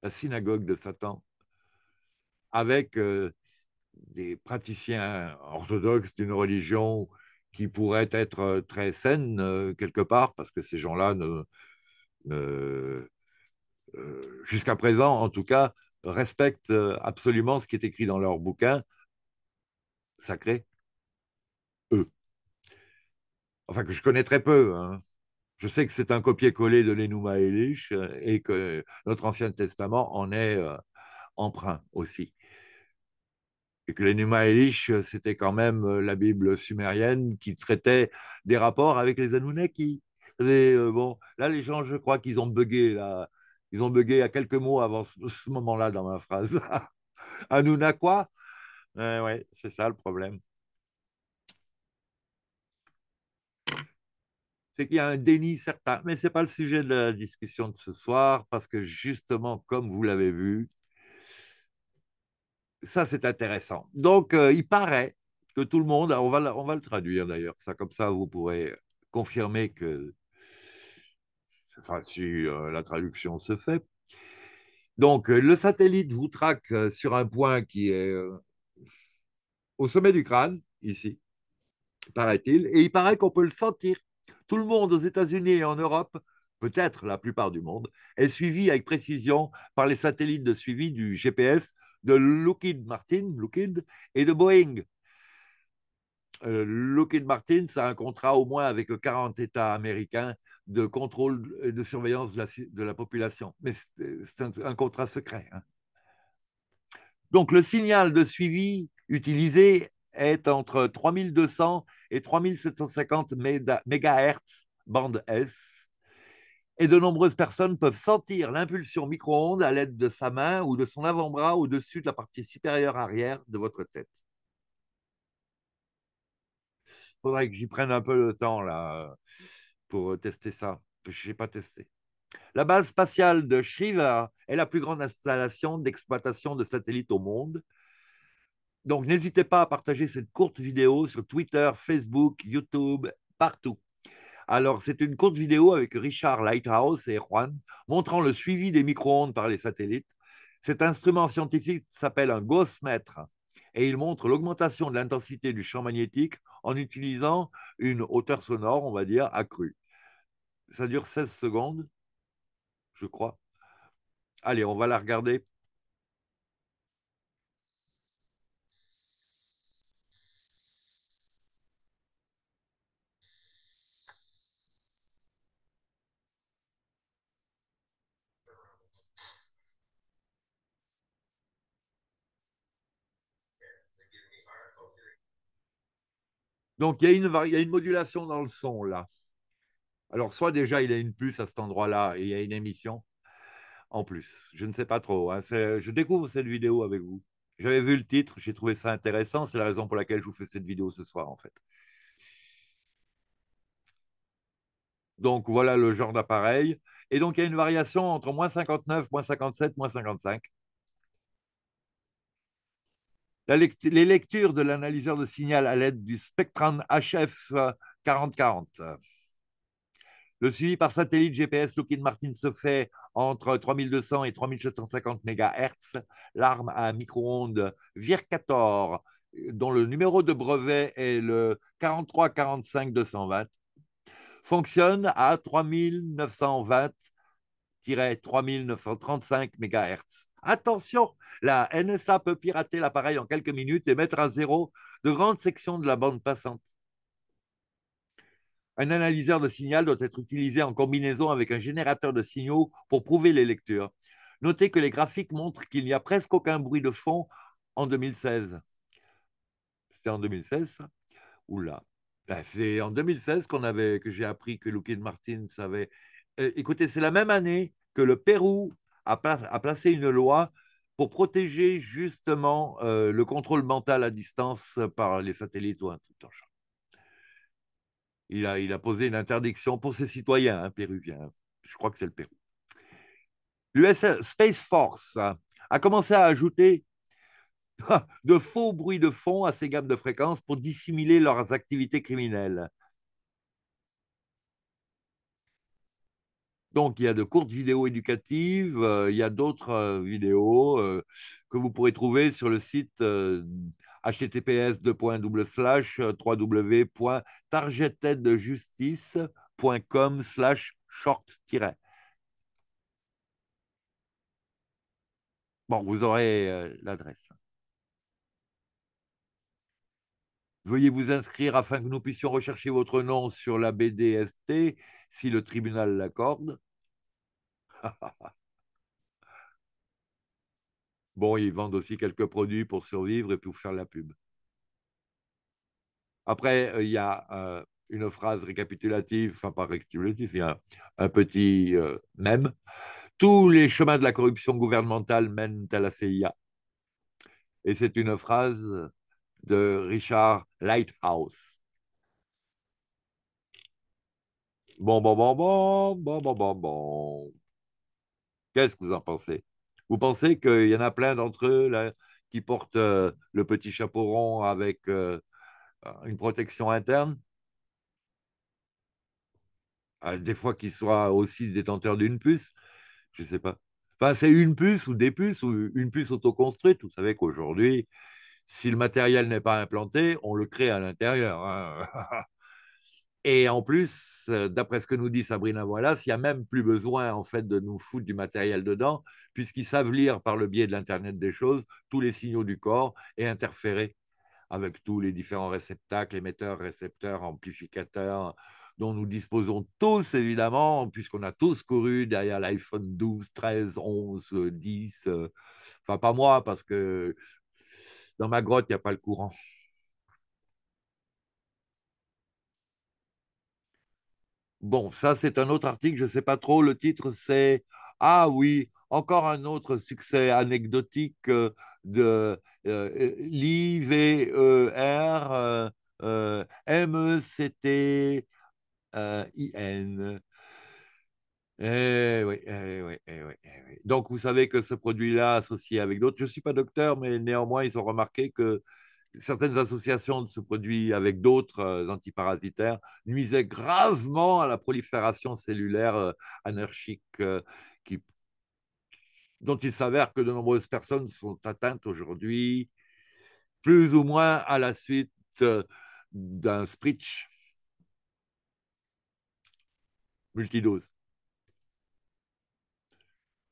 la synagogue de Satan, avec des praticiens orthodoxes d'une religion qui pourrait être très saine quelque part, parce que ces gens-là, ne, ne, jusqu'à présent en tout cas, respectent absolument ce qui est écrit dans leur bouquin sacré. Eux. Enfin, que je connais très peu. Hein. Je sais que c'est un copier-coller de l'Enuma Elish et que notre Ancien Testament en est euh, emprunt aussi. Et que l'Enuma Elish, c'était quand même la Bible sumérienne qui traitait des rapports avec les Anunnaki. Et, euh, bon, là, les gens, je crois qu'ils ont bugué. Là. Ils ont bugué à quelques mots avant ce, ce moment-là dans ma phrase. Anunnaki, quoi ? Euh, ouais, c'est ça le problème. c'est qu'il y a un déni certain. Mais ce n'est pas le sujet de la discussion de ce soir, parce que justement, comme vous l'avez vu, ça c'est intéressant. Donc, euh, il paraît que tout le monde, on va, on va le traduire d'ailleurs, ça, comme ça vous pourrez confirmer que, enfin, si euh, la traduction se fait. Donc, le satellite vous traque sur un point qui est euh, au sommet du crâne, ici, paraît-il, et il paraît qu'on peut le sentir. Tout le monde aux États-Unis et en Europe, peut-être la plupart du monde, est suivi avec précision par les satellites de suivi du G P S de Lockheed Martin, Lockheed, et de Boeing. Euh, Lockheed Martin, ça a un contrat au moins avec quarante États américains de contrôle et de surveillance de la, de la population. Mais c'est un, un contrat secret. Hein. Donc, le signal de suivi utilisé est entre trois mille deux cents et trois mille sept cent cinquante mégahertz, bande S, et de nombreuses personnes peuvent sentir l'impulsion micro-ondes à l'aide de sa main ou de son avant-bras au-dessus de la partie supérieure arrière de votre tête. Il faudrait que j'y prenne un peu le temps, là, pour tester ça. Je n'ai pas testé. La base spatiale de Schriever est la plus grande installation d'exploitation de satellites au monde. Donc, n'hésitez pas à partager cette courte vidéo sur Twitter, Facebook, YouTube, partout. Alors, c'est une courte vidéo avec Richard Lighthouse et Juan, montrant le suivi des micro-ondes par les satellites. Cet instrument scientifique s'appelle un gaussmètre et il montre l'augmentation de l'intensité du champ magnétique en utilisant une hauteur sonore, on va dire, accrue. Ça dure seize secondes, je crois. Allez, on va la regarder. Donc, il y a une, il y a une modulation dans le son, là. Alors, soit déjà, il y a une puce à cet endroit-là et il y a une émission en plus. Je ne sais pas trop. Hein. Je découvre cette vidéo avec vous. J'avais vu le titre, j'ai trouvé ça intéressant. C'est la raison pour laquelle je vous fais cette vidéo ce soir, en fait. Donc, voilà le genre d'appareil. Et donc, il y a une variation entre moins cinquante-neuf, moins cinquante-sept, moins cinquante-cinq. Les lectures de l'analyseur de signal à l'aide du Spectran H F quarante quarante. Le suivi par satellite G P S Lockheed Martin se fait entre trois mille deux cents et trois mille sept cent cinquante mégahertz. L'arme à micro-ondes Vircator, dont le numéro de brevet est le quatre trois quatre cinq deux deux zéro, fonctionne à trois mille neuf cent vingt à trois mille neuf cent trente-cinq mégahertz. Attention, la N S A peut pirater l'appareil en quelques minutes et mettre à zéro de grandes sections de la bande passante. Un analyseur de signal doit être utilisé en combinaison avec un générateur de signaux pour prouver les lectures. Notez que les graphiques montrent qu'il n'y a presque aucun bruit de fond en deux mille seize. C'était en deux mille seize, ça? Oula. Ben, c'est en deux mille seize qu'on avait, que j'ai appris que Lockheed Martin savait. Euh, écoutez, c'est la même année que le Pérou a placé une loi pour protéger justement euh, le contrôle mental à distance par les satellites ou un truc dans le genre. Il a, il a posé une interdiction pour ses citoyens hein, péruviens. Je crois que c'est le Pérou. L'U S Space Force a commencé à ajouter de faux bruits de fond à ces gammes de fréquences pour dissimuler leurs activités criminelles. Donc, il y a de courtes vidéos éducatives, euh, il y a d'autres euh, vidéos euh, que vous pourrez trouver sur le site euh, https deux points double slash www point targeted justice point com slash short. Bon, vous aurez euh, l'adresse. Veuillez vous inscrire afin que nous puissions rechercher votre nom sur la B D S T, si le tribunal l'accorde. Bon, ils vendent aussi quelques produits pour survivre et pour faire la pub. Après, il y a euh, une phrase récapitulative, enfin pas récapitulative, il y a un, un petit euh, mème. Tous les chemins de la corruption gouvernementale mènent à la C I A. Et c'est une phrase de Richard Lighthouse. Bon, bon, bon, bon, bon, bon, bon, bon. Qu'est-ce que vous en pensez? Vous pensez qu'il y en a plein d'entre eux là, qui portent euh, le petit chapeau rond avec euh, une protection interne? Ah, des fois qu'ils soient aussi détenteurs d'une puce, je ne sais pas. Enfin, c'est une puce ou des puces ou une puce autoconstruite. Vous savez qu'aujourd'hui, si le matériel n'est pas implanté, on le crée à l'intérieur. Hein. Et en plus, d'après ce que nous dit Sabrina Wallace, il n'y a même plus besoin en fait, de nous foutre du matériel dedans, puisqu'ils savent lire par le biais de l'Internet des choses tous les signaux du corps et interférer avec tous les différents réceptacles, émetteurs, récepteurs, amplificateurs, dont nous disposons tous, évidemment, puisqu'on a tous couru derrière l'iPhone douze, treize, onze, dix. Euh, enfin, pas moi, parce que dans ma grotte, il n'y a pas le courant. Bon, ça, c'est un autre article, je ne sais pas trop. Le titre, c'est « Ah oui, encore un autre succès anecdotique de euh, l'I V E R euh, euh, M E C T… » Euh, I N. Eh oui, eh oui, eh oui, eh oui. Donc, vous savez que ce produit-là, associé avec d'autres, je ne suis pas docteur, mais néanmoins, ils ont remarqué que certaines associations de ce produit avec d'autres antiparasitaires nuisaient gravement à la prolifération cellulaire anarchique qui, dont il s'avère que de nombreuses personnes sont atteintes aujourd'hui, plus ou moins à la suite d'un spritz. Multidose.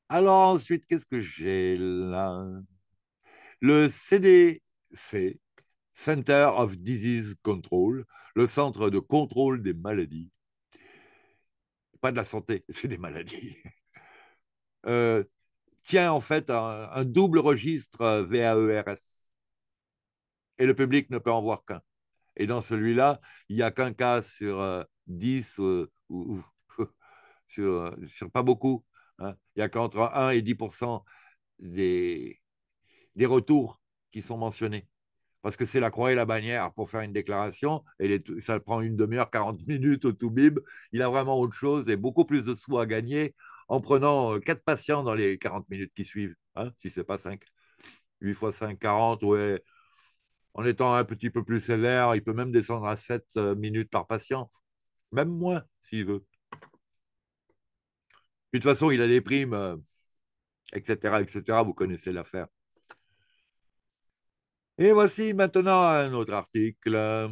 Alors ensuite, qu'est-ce que j'ai là? Le C D C, Center of Disease Control, le centre de contrôle des maladies, pas de la santé, c'est des maladies, euh, tient en fait un, un double registre V A E R S et le public ne peut en voir qu'un. Et dans celui-là, il n'y a qu'un cas sur euh, dix euh, ou Sur, sur pas beaucoup, hein. Il n'y a qu'entre un et dix pour cent des, des retours qui sont mentionnés. Parce que c'est la croix et la bannière pour faire une déclaration, et les, ça prend une demi-heure, quarante minutes au tout bib, il a vraiment autre chose et beaucoup plus de sous à gagner en prenant quatre patients dans les quarante minutes qui suivent, hein, si ce n'est pas cinq. huit fois cinq, quarante, ouais. En étant un petit peu plus sévère, il peut même descendre à sept minutes par patient, même moins s'il veut. De toute façon, il a des primes, et cetera, et cetera. Vous connaissez l'affaire. Et voici maintenant un autre article.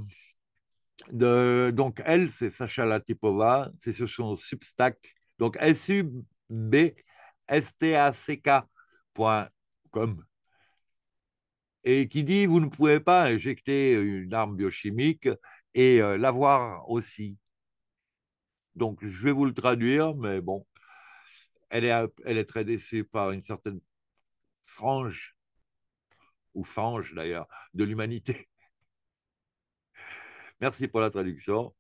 De, donc, elle, c'est Sacha Latypova. C'est sur son Substack. Donc, S U B S T A C K point com. Et qui dit, vous ne pouvez pas injecter une arme biochimique et euh, l'avoir aussi. Donc, je vais vous le traduire, mais bon. Elle est, elle est très déçue par une certaine frange, ou fange d'ailleurs, de l'humanité. Merci pour la traduction.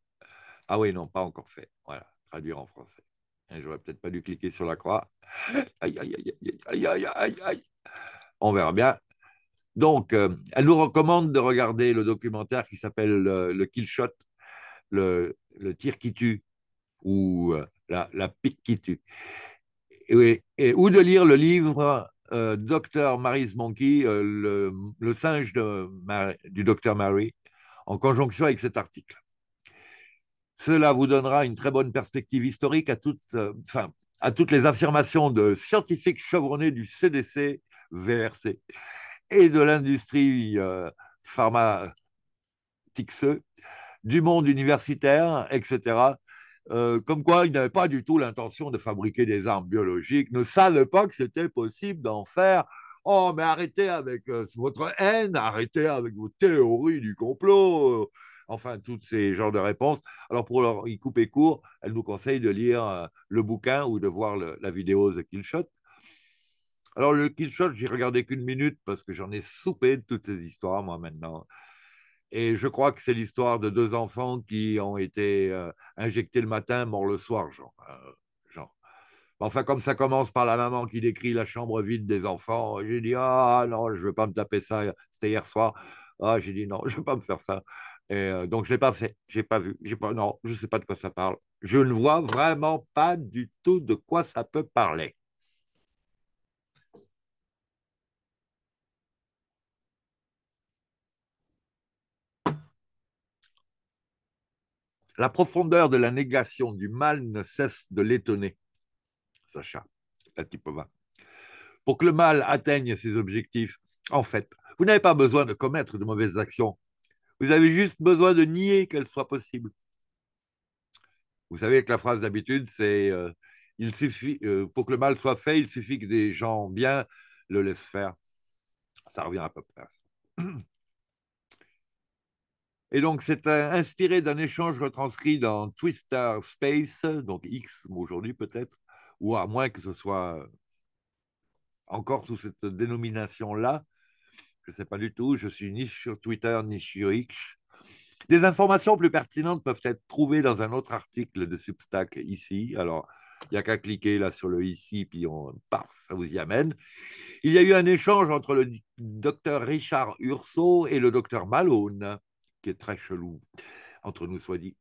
Ah oui, non, pas encore fait. Voilà, traduire en français. J'aurais peut-être pas dû cliquer sur la croix. Aïe, aïe, aïe, aïe, aïe, aïe, aïe. On verra bien. Donc, euh, elle nous recommande de regarder le documentaire qui s'appelle euh, Le Killshot, le, le tir qui tue, ou euh, la, la pique qui tue. Et, et, ou de lire le livre euh, Docteur Mary's Monkey, euh, le, le singe de, du Docteur Mary, en conjonction avec cet article. Cela vous donnera une très bonne perspective historique à toutes, euh, enfin, à toutes les affirmations de scientifiques chevronnés du C D C, V R C et de l'industrie euh, pharmaceutique, du monde universitaire, et cetera, Euh, comme quoi ils n'avaient pas du tout l'intention de fabriquer des armes biologiques, ne savaient pas que c'était possible d'en faire. Oh, mais arrêtez avec euh, votre haine, arrêtez avec vos théories du complot, euh, enfin, tous ces genres de réponses. Alors, pour leur y couper court, elle nous conseille de lire euh, le bouquin ou de voir le, la vidéo The Killshot. Alors, le Killshot, j'ai regardé qu'une minute parce que j'en ai soupé de toutes ces histoires, moi, maintenant. Et je crois que c'est l'histoire de deux enfants qui ont été euh, injectés le matin, morts le soir, genre. Euh, genre. Enfin, comme ça commence par la maman qui décrit la chambre vide des enfants, j'ai dit « Ah non, je ne veux pas me taper ça, c'était hier soir. » Ah, j'ai dit « Non, je ne veux pas me faire ça. » Et euh, donc, je ne l'ai pas fait, je n'ai pas vu, pas, non, je ne sais pas de quoi ça parle. je ne vois vraiment pas du tout de quoi ça peut parler. La profondeur de la négation du mal ne cesse de l'étonner, Sacha Latypova. Pour que le mal atteigne ses objectifs, en fait, vous n'avez pas besoin de commettre de mauvaises actions. Vous avez juste besoin de nier qu'elles soient possibles. Vous savez que la phrase d'habitude, c'est euh, « il suffit euh, pour que le mal soit fait, il suffit que des gens bien le laissent faire ». Ça revient à peu près à ça. Et donc, c'est inspiré d'un échange retranscrit dans Twitter Space, donc X aujourd'hui peut-être, ou à moins que ce soit encore sous cette dénomination-là, je ne sais pas du tout, je suis ni sur Twitter, ni sur X. Des informations plus pertinentes peuvent être trouvées dans un autre article de Substack ici. Alors, il n'y a qu'à cliquer là sur le ici, puis on, paf, ça vous y amène. Il y a eu un échange entre le docteur Richard Urso et le docteur Malone, qui est très chelou, entre nous soit dit,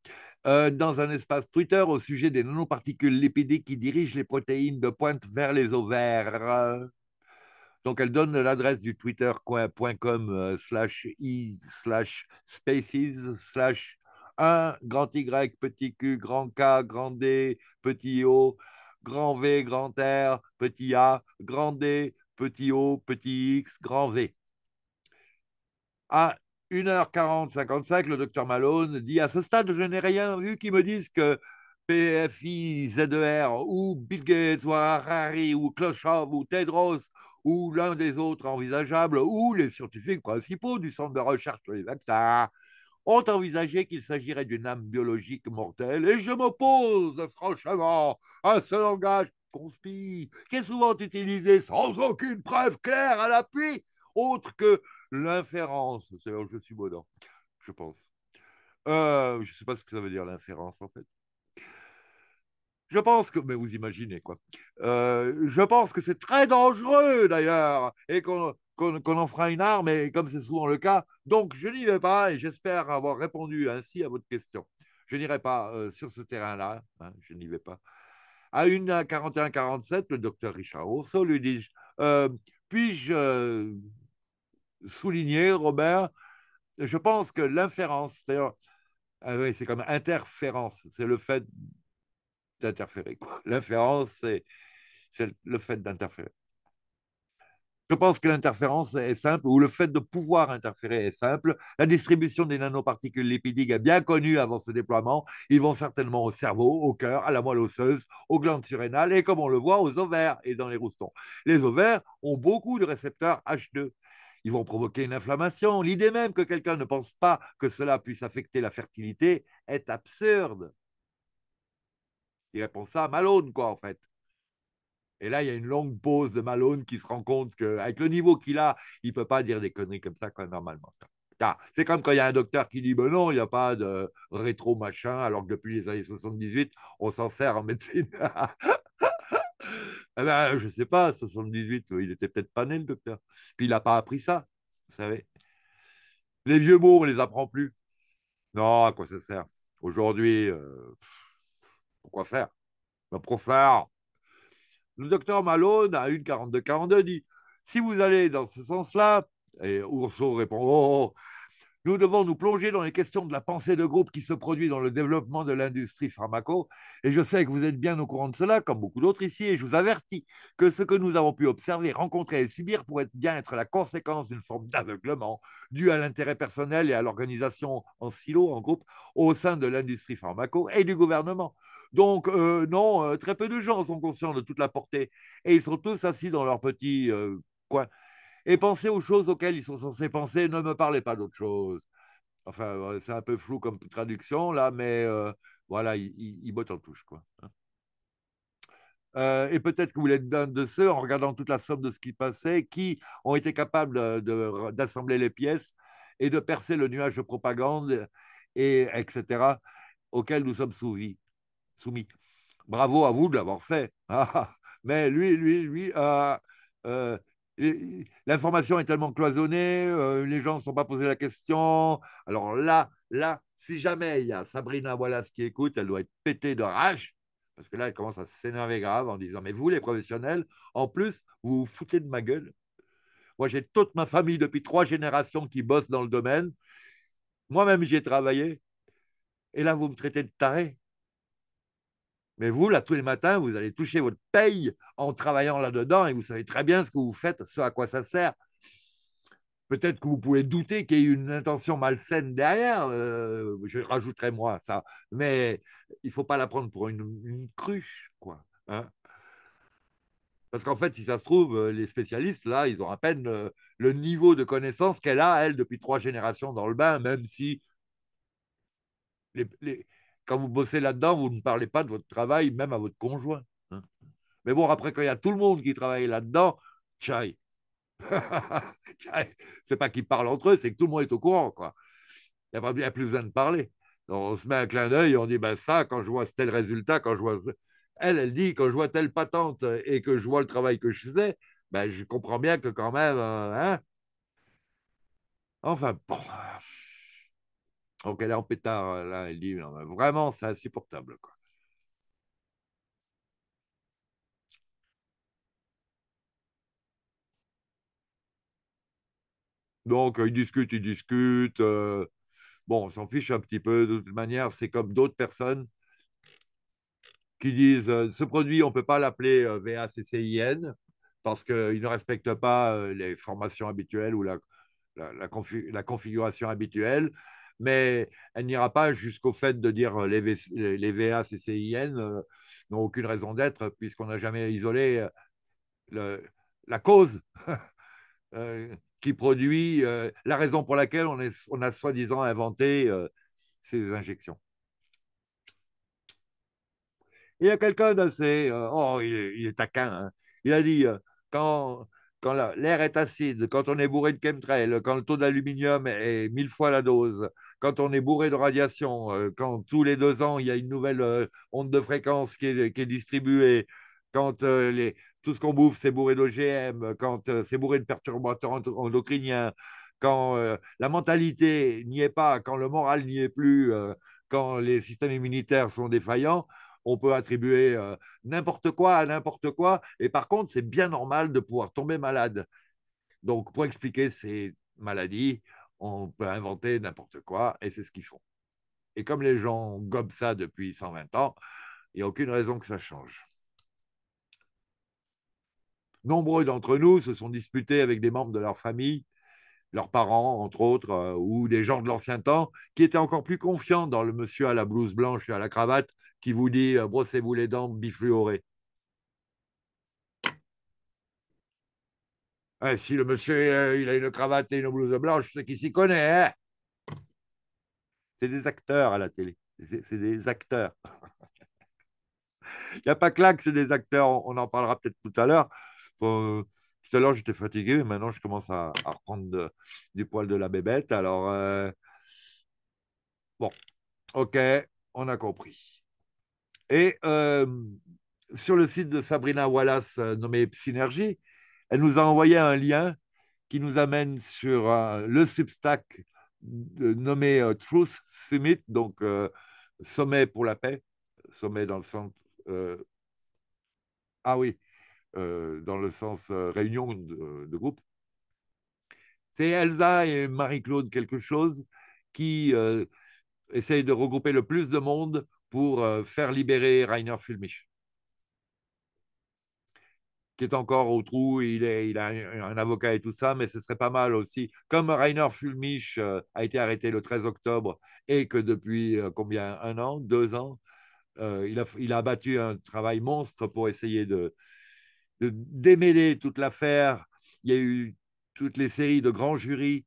euh, dans un espace Twitter au sujet des nanoparticules lipidiques qui dirigent les protéines de pointe vers les ovaires. Donc, elle donne l'adresse du twitter.com slash i slash spaces slash 1 grand Y, petit Q, grand K, grand D, petit O, grand V, grand R, petit A, grand D, petit O, petit X, grand V. À une heure quarante, cinquante-cinq, le docteur Malone dit « À ce stade, je n'ai rien vu qui me dise que P F I, Z E R ou Bill Gates ou Harari ou Khrushchev ou Tedros ou l'un des autres envisageables ou les scientifiques principaux du centre de recherche sur les vaccins ont envisagé qu'il s'agirait d'une âme biologique mortelle et je m'oppose franchement à ce langage conspire qui est souvent utilisé sans aucune preuve claire à l'appui autre que l'inférence, c'est un jeu subodant, je pense. Euh, je ne sais pas ce que ça veut dire l'inférence en fait. Je pense que, mais vous imaginez quoi. Euh, je pense que c'est très dangereux d'ailleurs et qu'on qu'on, qu'on en fera une arme et comme c'est souvent le cas, donc je n'y vais pas et j'espère avoir répondu ainsi à votre question. Je n'irai pas euh, sur ce terrain-là, hein, je n'y vais pas. À une heure quarante et un quarante-sept, le docteur Richard Urso lui dit euh, « Puis-je... Euh, souligner, Robert, je pense que l'inférence, c'est-à-dire, ah oui, c'est comme interférence, c'est le fait d'interférer. L'inférence, c'est, c'est le fait d'interférer. Je pense que l'interférence est simple, ou le fait de pouvoir interférer est simple. La distribution des nanoparticules lipidiques est bien connue avant ce déploiement. Ils vont certainement au cerveau, au cœur, à la moelle osseuse, aux glandes surrénales et, comme on le voit, aux ovaires et dans les roustons. Les ovaires ont beaucoup de récepteurs H deux. Ils vont provoquer une inflammation. L'idée même que quelqu'un ne pense pas que cela puisse affecter la fertilité est absurde. Il répond ça à Malone, quoi, en fait. Et là, il y a une longue pause de Malone qui se rend compte qu'avec le niveau qu'il a, il ne peut pas dire des conneries comme ça, quoi, normalement. C'est comme quand il y a un docteur qui dit « Ben non, il n'y a pas de rétro-machin, alors que depuis les années soixante-dix-huit, on s'en sert en médecine. » Eh ben, je ne sais pas, soixante-dix-huit, il n'était peut-être pas né, le docteur. Puis il n'a pas appris ça, vous savez. Les vieux mots, on ne les apprend plus. Non, à quoi ça sert? Aujourd'hui, euh, pourquoi faire? Ben, pour faire. Le docteur Malone, à une heure quarante-deux quarante-deux, dit « Si vous allez dans ce sens-là, » et Urso répond « Oh, oh, nous devons nous plonger dans les questions de la pensée de groupe qui se produit dans le développement de l'industrie pharmaco. Et je sais que vous êtes bien au courant de cela, comme beaucoup d'autres ici, et je vous avertis que ce que nous avons pu observer, rencontrer et subir pourrait bien être la conséquence d'une forme d'aveuglement due à l'intérêt personnel et à l'organisation en silo, en groupe, au sein de l'industrie pharmaco et du gouvernement. Donc, euh, non, euh, très peu de gens sont conscients de toute la portée et ils sont tous assis dans leur petit euh, coin. Et penser aux choses auxquelles ils sont censés penser, ne me parlez pas d'autre chose. » Enfin, c'est un peu flou comme traduction, là, mais euh, voilà, il, il, il botte en touche, quoi. Euh, et peut-être que vous êtes d'un de ceux, en regardant toute la somme de ce qui passait, qui ont été capables de, d'assembler les pièces et de percer le nuage de propagande, et, etc., auquel nous sommes soumis. soumis. Bravo à vous de l'avoir fait. Mais lui, lui, lui... Euh, euh, l'information est tellement cloisonnée, euh, les gens ne se sont pas posés la question. Alors là, là, Si jamais il y a Sabrina Wallace qui écoute, elle doit être pétée de rage, parce que là, elle commence à s'énerver grave en disant « Mais vous, les professionnels, en plus, vous vous foutez de ma gueule. Moi, j'ai toute ma famille depuis trois générations qui bosse dans le domaine. Moi-même, j'y ai travaillé. Et là, vous me traitez de taré. Mais vous, là, tous les matins, vous allez toucher votre paye en travaillant là-dedans et vous savez très bien ce que vous faites, ce à quoi ça sert. Peut-être que vous pouvez douter qu'il y ait une intention malsaine derrière, euh, je rajouterai moi ça, mais il ne faut pas la prendre pour une, une cruche, quoi. Hein, parce qu'en fait, si ça se trouve, les spécialistes, là, ils ont à peine euh, le niveau de connaissance qu'elle a, elle, depuis trois générations dans le bain, même si les, les, quand vous bossez là-dedans, vous ne parlez pas de votre travail, même à votre conjoint. Hein. Mais bon, après, quand il y a tout le monde qui travaille là-dedans, tchaï. C'est pas qu'ils parlent entre eux, c'est que tout le monde est au courant, quoi. Il n'y a, a plus besoin de parler. Donc on se met un clin d'œil, on dit ben ça, quand je vois tel résultat, quand je vois elle, elle dit quand je vois telle patente et que je vois le travail que je faisais, ben je comprends bien que quand même, hein. Enfin bon. Donc elle est en pétard là, elle dit non, ben vraiment c'est insupportable, quoi. Donc, ils discutent, ils discutent. Euh, bon, on s'en fiche un petit peu. De toute manière, c'est comme d'autres personnes qui disent euh, ce produit, on ne peut pas l'appeler euh, VACCIN parce qu'il euh, ne respecte pas euh, les formations habituelles ou la, la, la, confi la configuration habituelle. Mais elle n'ira pas jusqu'au fait de dire euh, les, v les VACCIN euh, n'ont aucune raison d'être puisqu'on n'a jamais isolé euh, le, la cause. euh, qui produit euh, la raison pour laquelle on, est, on a soi-disant inventé euh, ces injections. Il y a quelqu'un d'assez... Euh, oh, il est, il est taquin. Hein. Il a dit, euh, quand, quand l'air est acide, quand on est bourré de chemtrails, quand le taux d'aluminium est mille fois la dose, quand on est bourré de radiation, euh, quand tous les deux ans, il y a une nouvelle euh, onde de fréquence qui est, qui est distribuée, quand euh, les... tout ce qu'on bouffe, c'est bourré d'O G M, quand euh, c'est bourré de perturbateurs endocriniens, quand euh, la mentalité n'y est pas, quand le moral n'y est plus, euh, quand les systèmes immunitaires sont défaillants, on peut attribuer euh, n'importe quoi à n'importe quoi. Et par contre, c'est bien normal de pouvoir tomber malade. Donc, pour expliquer ces maladies, on peut inventer n'importe quoi et c'est ce qu'ils font. Et comme les gens gobent ça depuis cent vingt ans, il n'y a aucune raison que ça change. Nombreux d'entre nous se sont disputés avec des membres de leur famille, leurs parents, entre autres, euh, ou des gens de l'ancien temps, qui étaient encore plus confiants dans le monsieur à la blouse blanche et à la cravate qui vous dit euh, « brossez-vous les dents bifluorées ». Eh, si le monsieur euh, il a une cravate et une blouse blanche, c'est qu'il s'y connaît. Hein, c'est des acteurs à la télé, c'est des acteurs. Il n'y a pas que là que c'est des acteurs, on en parlera peut-être tout à l'heure. Faut... Tout à l'heure, j'étais fatigué, mais maintenant, je commence à, à reprendre de, du poil de la bébête. Alors, euh... bon, ok, on a compris. Et euh, sur le site de Sabrina Wallace, nommé Psynergy, elle nous a envoyé un lien qui nous amène sur euh, le Substack euh, nommé euh, Truth Summit, donc euh, Sommet pour la paix, sommet dans le centre... Euh... Ah oui, Euh, dans le sens euh, réunion de, de groupe. C'est Elsa et Marie-Claude quelque chose qui euh, essayent de regrouper le plus de monde pour euh, faire libérer Rainer Füllmich, qui est encore au trou, il, est, il a un, un avocat et tout ça, mais ce serait pas mal aussi. Comme Rainer Füllmich euh, a été arrêté le treize octobre et que depuis euh, combien, un an, deux ans, euh, il, a, il a abattu un travail monstre pour essayer de de démêler toute l'affaire. Il y a eu toutes les séries de grands jurys,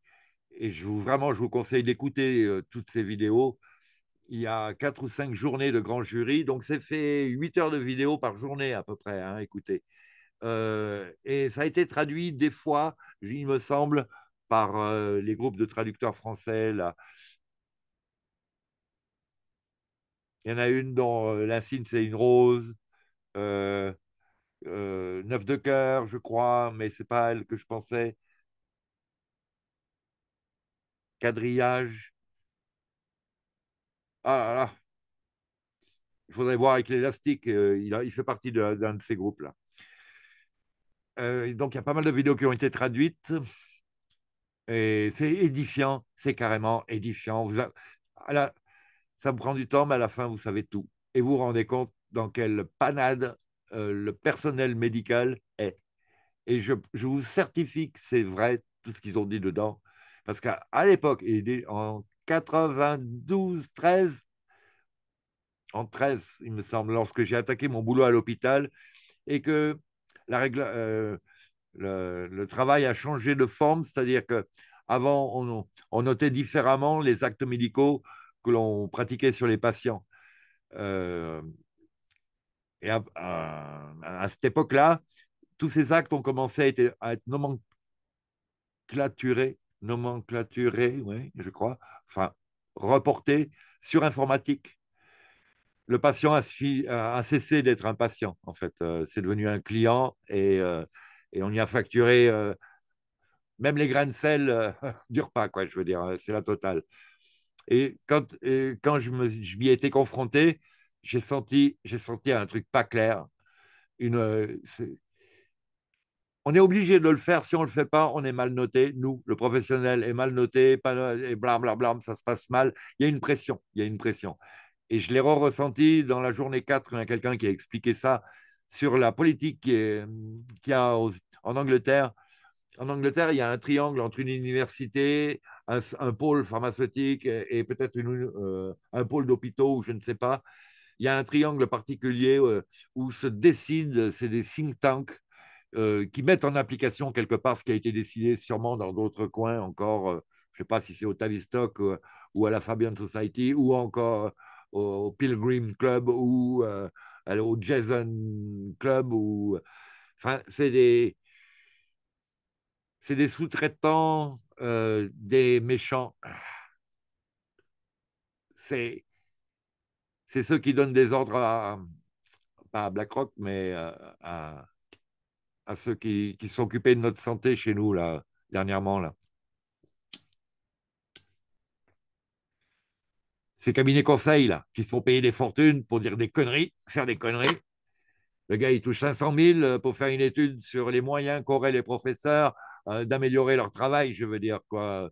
et je vous, vraiment, je vous conseille d'écouter euh, toutes ces vidéos. Il y a quatre ou cinq journées de grands jurys, donc c'est fait huit heures de vidéos par journée à peu près, hein, écoutez. Euh, et ça a été traduit des fois, il me semble, par euh, les groupes de traducteurs français. Là. Il y en a une dont euh, l'insigne, c'est une rose. Euh, Euh, Neuf de cœur, je crois, mais c'est pas elle que je pensais. Quadrillage. Ah là là. Il faudrait voir avec l'élastique. Euh, il, il fait partie d'un de, de ces groupes-là. Euh, donc, il y a pas mal de vidéos qui ont été traduites. Et c'est édifiant. C'est carrément édifiant. Vous a, à la, ça me prend du temps, mais à la fin, vous savez tout. Et vous vous rendez compte dans quelle panade euh, le personnel médical est. Et je, je vous certifie que c'est vrai, tout ce qu'ils ont dit dedans. Parce qu'à l'époque, en quatre-vingt-douze, treize, en treize, il me semble, lorsque j'ai attaqué mon boulot à l'hôpital, et que la règle, euh, le, le travail a changé de forme, c'est-à-dire qu'avant, on, on notait différemment les actes médicaux que l'on pratiquait sur les patients. Euh, et à, à, à cette époque-là, tous ces actes ont commencé à être, à être nomenclaturés, nomenclaturés, oui, je crois, enfin, reportés sur informatique. Le patient a, a cessé d'être un patient, en fait. Euh, c'est devenu un client et, euh, et on y a facturé euh, même les grains de sel euh, du repas, quoi, je veux dire, c'est la totale. Et quand, et quand je m'y ai été confronté, j'ai senti, j'ai senti un truc pas clair. Une, euh, c'est, on est obligé de le faire. Si on ne le fait pas, on est mal noté. Nous, le professionnel est mal noté, pas, et blablabla, ça se passe mal. Il y a une pression, il y a une pression. Et je l'ai re-ressenti dans la journée quatre, il y a quelqu'un qui a expliqué ça sur la politique qu'il y a en Angleterre. En Angleterre, il y a un triangle entre une université, un, un pôle pharmaceutique et peut-être euh, un pôle d'hôpitaux, ou je ne sais pas. Il y a un triangle particulier euh, où se décident, c'est des think tanks euh, qui mettent en application quelque part ce qui a été décidé sûrement dans d'autres coins encore, euh, je ne sais pas si c'est au Tavistock euh, ou à la Fabian Society ou encore... Euh, au Pilgrim Club ou euh, au Jason Club. Ou, enfin, c'est des, des sous-traitants euh, des méchants. C'est ceux qui donnent des ordres, à, pas à BlackRock, mais à, à ceux qui, qui sont occupés de notre santé chez nous, là, dernièrement, là. Ces cabinets conseils, là, qui se font payer des fortunes pour dire des conneries, faire des conneries. Le gars, il touche cinq cent mille pour faire une étude sur les moyens qu'auraient les professeurs euh, d'améliorer leur travail, je veux dire, quoi.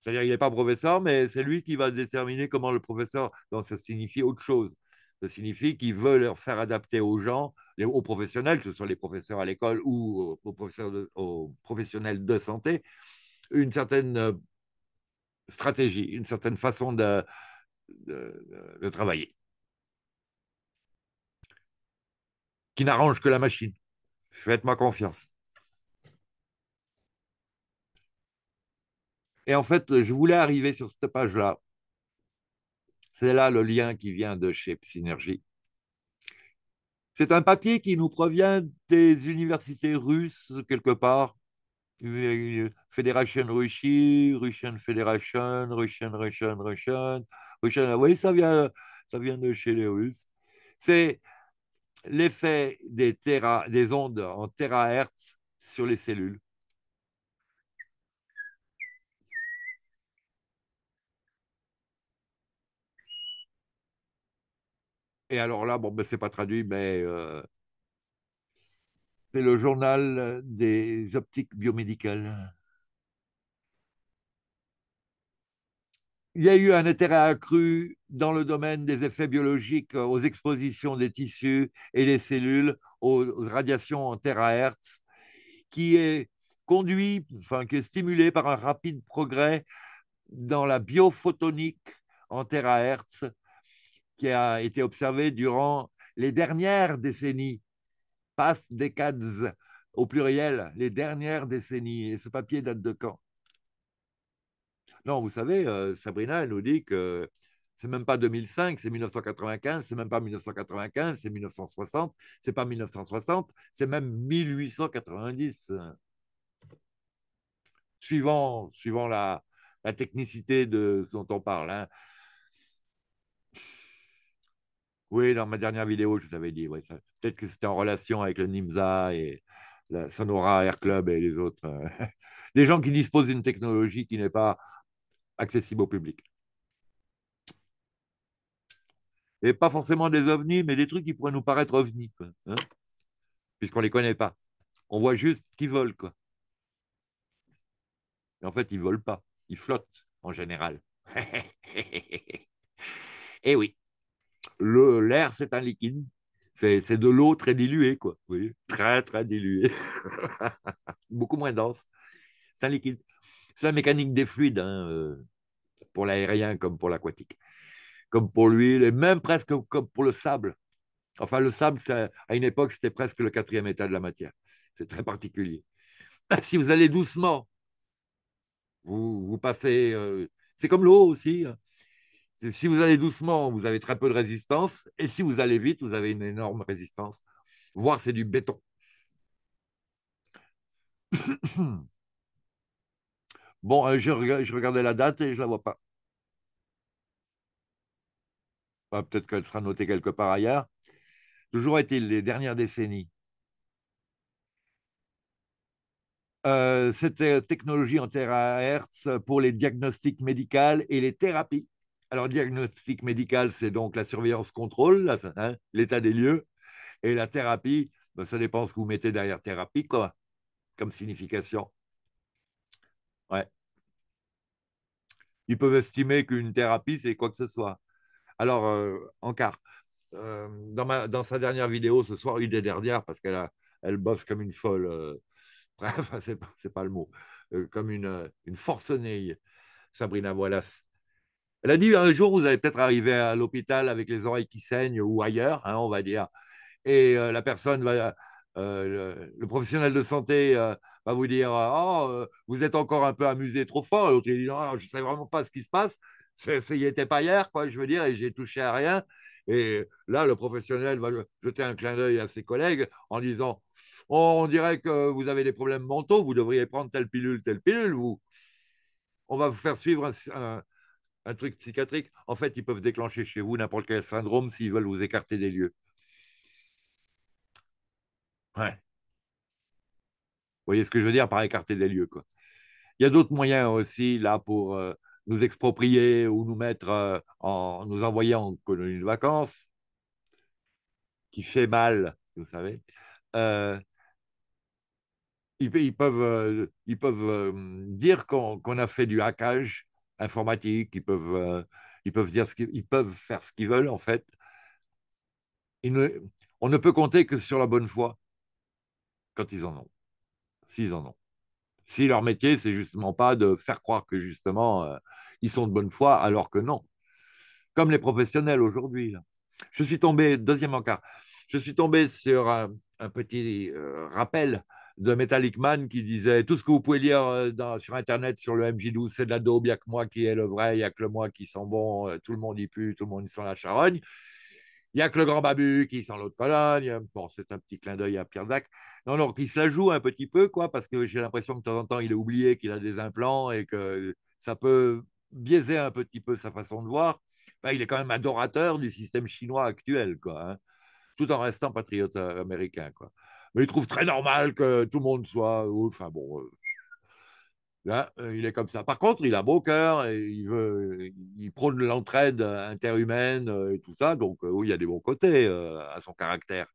C'est-à-dire qu'il n'est pas professeur, mais c'est lui qui va déterminer comment le professeur... Donc, ça signifie autre chose. Ça signifie qu'il veut leur faire adapter aux gens, aux professionnels, que ce soit les professeurs à l'école ou aux professeurs de, aux professionnels de santé, une certaine stratégie, une certaine façon de... De, de, de travailler, qui n'arrange que la machine. Faites-moi confiance. Et en fait, je voulais arriver sur cette page-là. C'est là le lien qui vient de chez Psynergy. C'est un papier qui nous provient des universités russes, quelque part. Fédération Russie, Russian Fédération, Russian, Russian, Russian, Russian. Vous voyez, ça vient, ça vient de chez les Russes. C'est l'effet des, téra, des ondes en térahertz sur les cellules. Et alors là, bon, ben, c'est pas traduit, mais... Euh, c'est le journal des optiques biomédicales. Il y a eu un intérêt accru dans le domaine des effets biologiques aux expositions des tissus et des cellules aux radiations en térahertz, qui est conduit, enfin qui est stimulé par un rapide progrès dans la biophotonique en térahertz, qui a été observé durant les dernières décennies. Passe décades au pluriel, les dernières décennies. Et ce papier date de quand? Non, vous savez, euh, Sabrina, elle nous dit que c'est même pas deux mille cinq, c'est mille neuf cent quatre-vingt-quinze, c'est même pas mille neuf cent quatre-vingt-quinze, c'est mille neuf cent soixante, c'est pas mille neuf cent soixante, c'est même mille huit cent quatre-vingt-dix. Suivant, suivant la, la technicité de ce dont on parle. Hein. Oui, dans ma dernière vidéo, je vous avais dit, ouais, peut-être que c'était en relation avec le NIMSA et la Sonora Air Club et les autres. Euh, les gens qui disposent d'une technologie qui n'est pas accessible au public. et pas forcément des ovnis, mais des trucs qui pourraient nous paraître ovnis, quoi, hein, puisqu'on ne les connaît pas. On voit juste qu'ils volent, quoi. Et en fait, ils ne volent pas, ils flottent en général. Et oui, l'air, c'est un liquide. C'est de l'eau très diluée, quoi. Vous voyez, très, très diluée. Beaucoup moins dense. C'est un liquide. C'est la mécanique des fluides, hein, pour l'aérien comme pour l'aquatique. Comme pour l'huile, et même presque comme pour le sable. Enfin, le sable, ça, à une époque, c'était presque le quatrième état de la matière. C'est très particulier. Si vous allez doucement, vous, vous passez... Euh, c'est comme l'eau aussi, hein. Si vous allez doucement, vous avez très peu de résistance. Et si vous allez vite, vous avez une énorme résistance. Voire, c'est du béton. Bon, je regardais la date et je ne la vois pas. Bah, peut-être qu'elle sera notée quelque part ailleurs. Toujours est-il, les dernières décennies. Euh, C'était technologie en térahertz pour les diagnostics médicaux et les thérapies. Alors, diagnostic médical, c'est donc la surveillance-contrôle, hein, l'état des lieux. Et la thérapie, ben, ça dépend ce que vous mettez derrière thérapie, quoi, comme signification. Ouais. Ils peuvent estimer qu'une thérapie, c'est quoi que ce soit. Alors, euh, Ankar, euh, dans, ma, dans sa dernière vidéo ce soir, une des dernières, parce qu'elle elle bosse comme une folle, euh, bref, c'est pas, pas le mot, euh, comme une, une forcenée, Sabrina Wallace. Elle a dit, un jour, vous allez peut-être arriver à l'hôpital avec les oreilles qui saignent ou ailleurs, hein, on va dire, et euh, la personne, va, euh, le, le professionnel de santé euh, va vous dire, oh, vous êtes encore un peu amusé trop fort. L'autre, il dit, non, je ne sais vraiment pas ce qui se passe, ça n'y était pas hier, quoi, je veux dire, et j'ai touché à rien. Et là, le professionnel va jeter un clin d'œil à ses collègues en disant, oh, on dirait que vous avez des problèmes mentaux, vous devriez prendre telle pilule, telle pilule, vous. On va vous faire suivre un... un un truc psychiatrique. En fait, ils peuvent déclencher chez vous n'importe quel syndrome s'ils veulent vous écarter des lieux. Ouais. Vous voyez ce que je veux dire par écarter des lieux, quoi. Il y a d'autres moyens aussi, là, pour euh, nous exproprier ou nous mettre, euh, en nous envoyer en colonie de vacances, qui fait mal, vous savez. Euh, ils, ils peuvent, euh, ils peuvent euh, dire qu'on qu'on a fait du hackage informatique, ils peuvent, euh, ils peuvent dire ce qu'ils, ils peuvent faire ce qu'ils veulent en fait. Ils ne, on ne peut compter que sur la bonne foi quand ils en ont, s'ils en ont. Si leur métier, c'est justement pas de faire croire que justement euh, ils sont de bonne foi, alors que non. Comme les professionnels aujourd'hui. Je suis tombé, deuxième encart, je suis tombé sur un, un petit euh, rappel de Metallic Man qui disait « Tout ce que vous pouvez lire dans, sur Internet, sur le M J douze, c'est de la daube, il n'y a que moi qui est le vrai, il n'y a que le moi qui sent bon, tout le monde y pue, tout le monde y sent la charogne, il n'y a que le grand Babu qui sent l'autre colonne. » Bon, c'est un petit clin d'œil à Pierre Dac. Non, non, il se la joue un petit peu, quoi, parce que j'ai l'impression que de temps en temps, il est oublié qu'il a des implants et que ça peut biaiser un petit peu sa façon de voir. Ben, il est quand même adorateur du système chinois actuel, quoi, hein, tout en restant patriote américain, quoi. Mais il trouve très normal que tout le monde soit... Enfin bon, euh, là, il est comme ça. Par contre, il a beau cœur, et il, veut, il prône l'entraide interhumaine et tout ça, donc euh, oui, il y a des bons côtés euh, à son caractère.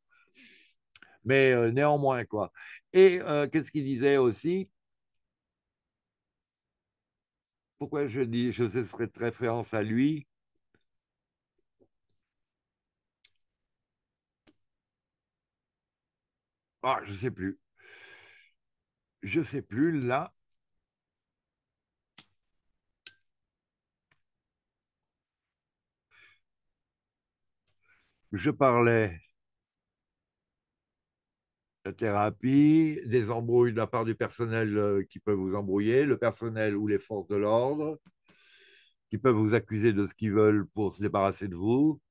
Mais euh, néanmoins, quoi. Et euh, qu'est-ce qu'il disait aussi? Pourquoi je dis, je sais cette référence à lui? Ah, je ne sais plus. Je ne sais plus, là. Je parlais de la thérapie, des embrouilles de la part du personnel qui peut vous embrouiller, le personnel ou les forces de l'ordre, qui peuvent vous accuser de ce qu'ils veulent pour se débarrasser de vous.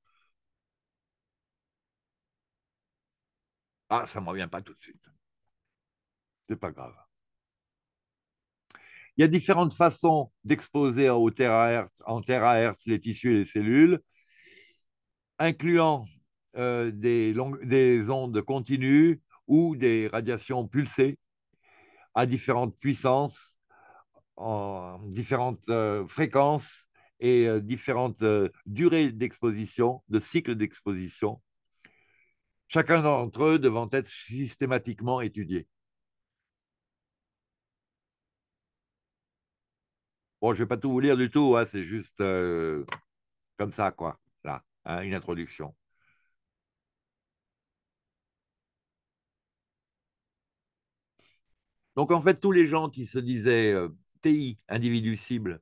Ah, ça ne me revient pas tout de suite. C'est pas grave. Il y a différentes façons d'exposer en térahertz les tissus et les cellules, incluant euh, des, longues, des ondes continues ou des radiations pulsées à différentes puissances, en différentes euh, fréquences et euh, différentes euh, durées d'exposition, de cycles d'exposition, chacun d'entre eux devant être systématiquement étudié. Bon, je ne vais pas tout vous lire du tout, hein, c'est juste euh, comme ça, quoi, là, hein, une introduction. Donc, en fait, tous les gens qui se disaient euh, T I, individus cibles,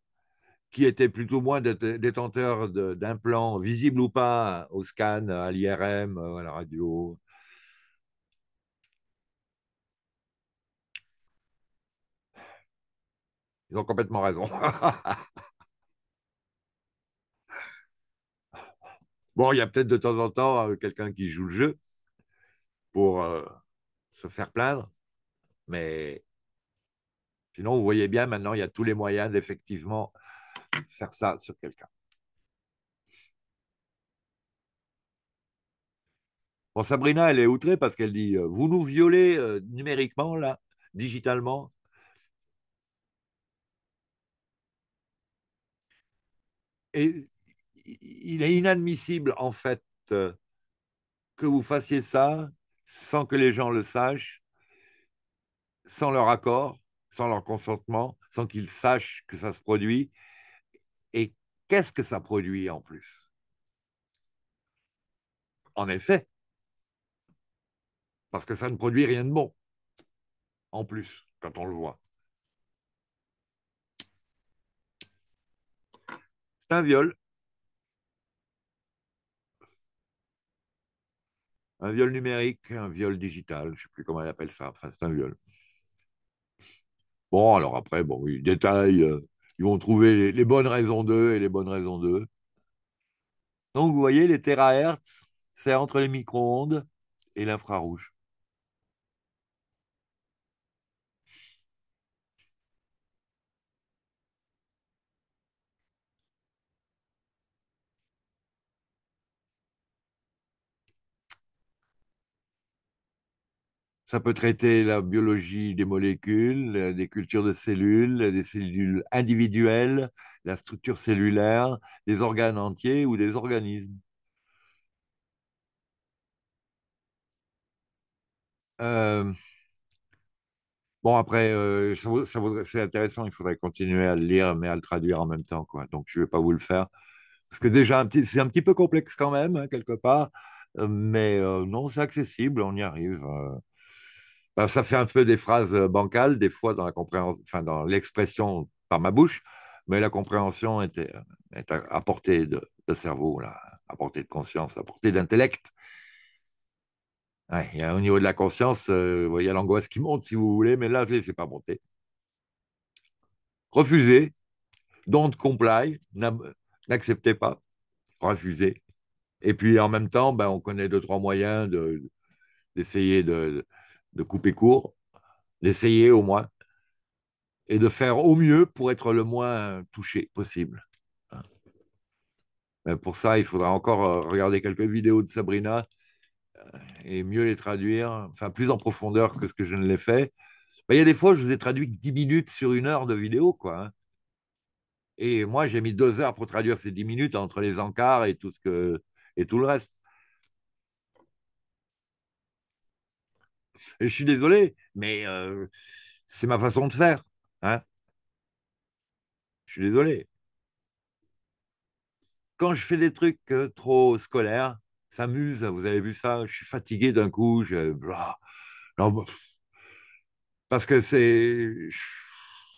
qui étaient plus ou moins détenteurs d'implants, visibles ou pas, au scan, à l'I R M, à la radio. Ils ont complètement raison. Bon, il y a peut-être de temps en temps quelqu'un qui joue le jeu pour euh, se faire plaindre. Mais sinon, vous voyez bien, maintenant, il y a tous les moyens d'effectivement faire ça sur quelqu'un. Bon, Sabrina, elle est outrée parce qu'elle dit euh, « Vous nous violez euh, numériquement, là, digitalement ?» Et il est inadmissible, en fait, euh, que vous fassiez ça sans que les gens le sachent, sans leur accord, sans leur consentement, sans qu'ils sachent que ça se produit. Et qu'est-ce que ça produit en plus? En effet, parce que ça ne produit rien de bon, en plus, quand on le voit. C'est un viol. Un viol numérique, un viol digital, je ne sais plus comment elle appelle ça, enfin c'est un viol. Bon, alors après, bon, ils détaillent, euh, ils vont trouver les, les bonnes raisons d'eux et les bonnes raisons d'eux. Donc, vous voyez, les térahertz, c'est entre les micro-ondes et l'infrarouge. Ça peut traiter la biologie des molécules, des cultures de cellules, des cellules individuelles, la structure cellulaire, des organes entiers ou des organismes. Euh, bon, après, euh, ça, ça c'est intéressant, il faudrait continuer à le lire, mais à le traduire en même temps, quoi. Donc, je ne vais pas vous le faire. Parce que déjà, c'est un petit peu complexe quand même, hein, quelque part, mais euh, non, c'est accessible, on y arrive. Euh. Ben, ça fait un peu des phrases bancales, des fois dans la compréhension, enfin dans l'expression par ma bouche, mais la compréhension est, est à portée de, de cerveau, là, à portée de conscience, à portée d'intellect. Ouais, au niveau de la conscience, euh, il y a l'angoisse qui monte si vous voulez, mais là, je ne laisse pas monter. Refusez, don't comply, n'acceptez pas, refusez. Et puis en même temps, ben, on connaît deux, trois moyens d'essayer de. de, de de couper court, d'essayer au moins, et de faire au mieux pour être le moins touché possible. Mais pour ça, il faudra encore regarder quelques vidéos de Sabrina et mieux les traduire, enfin plus en profondeur que ce que je ne l'ai fait. Ben, il y a des fois, je vous ai traduit dix minutes sur une heure de vidéo, quoi. Et moi, j'ai mis deux heures pour traduire ces dix minutes entre les encarts et tout, ce que, et tout le reste. Et je suis désolé, mais euh, c'est ma façon de faire. Hein, je suis désolé. Quand je fais des trucs euh, trop scolaires, ça m'use, vous avez vu ça, je suis fatigué d'un coup. Je... Parce que c'est...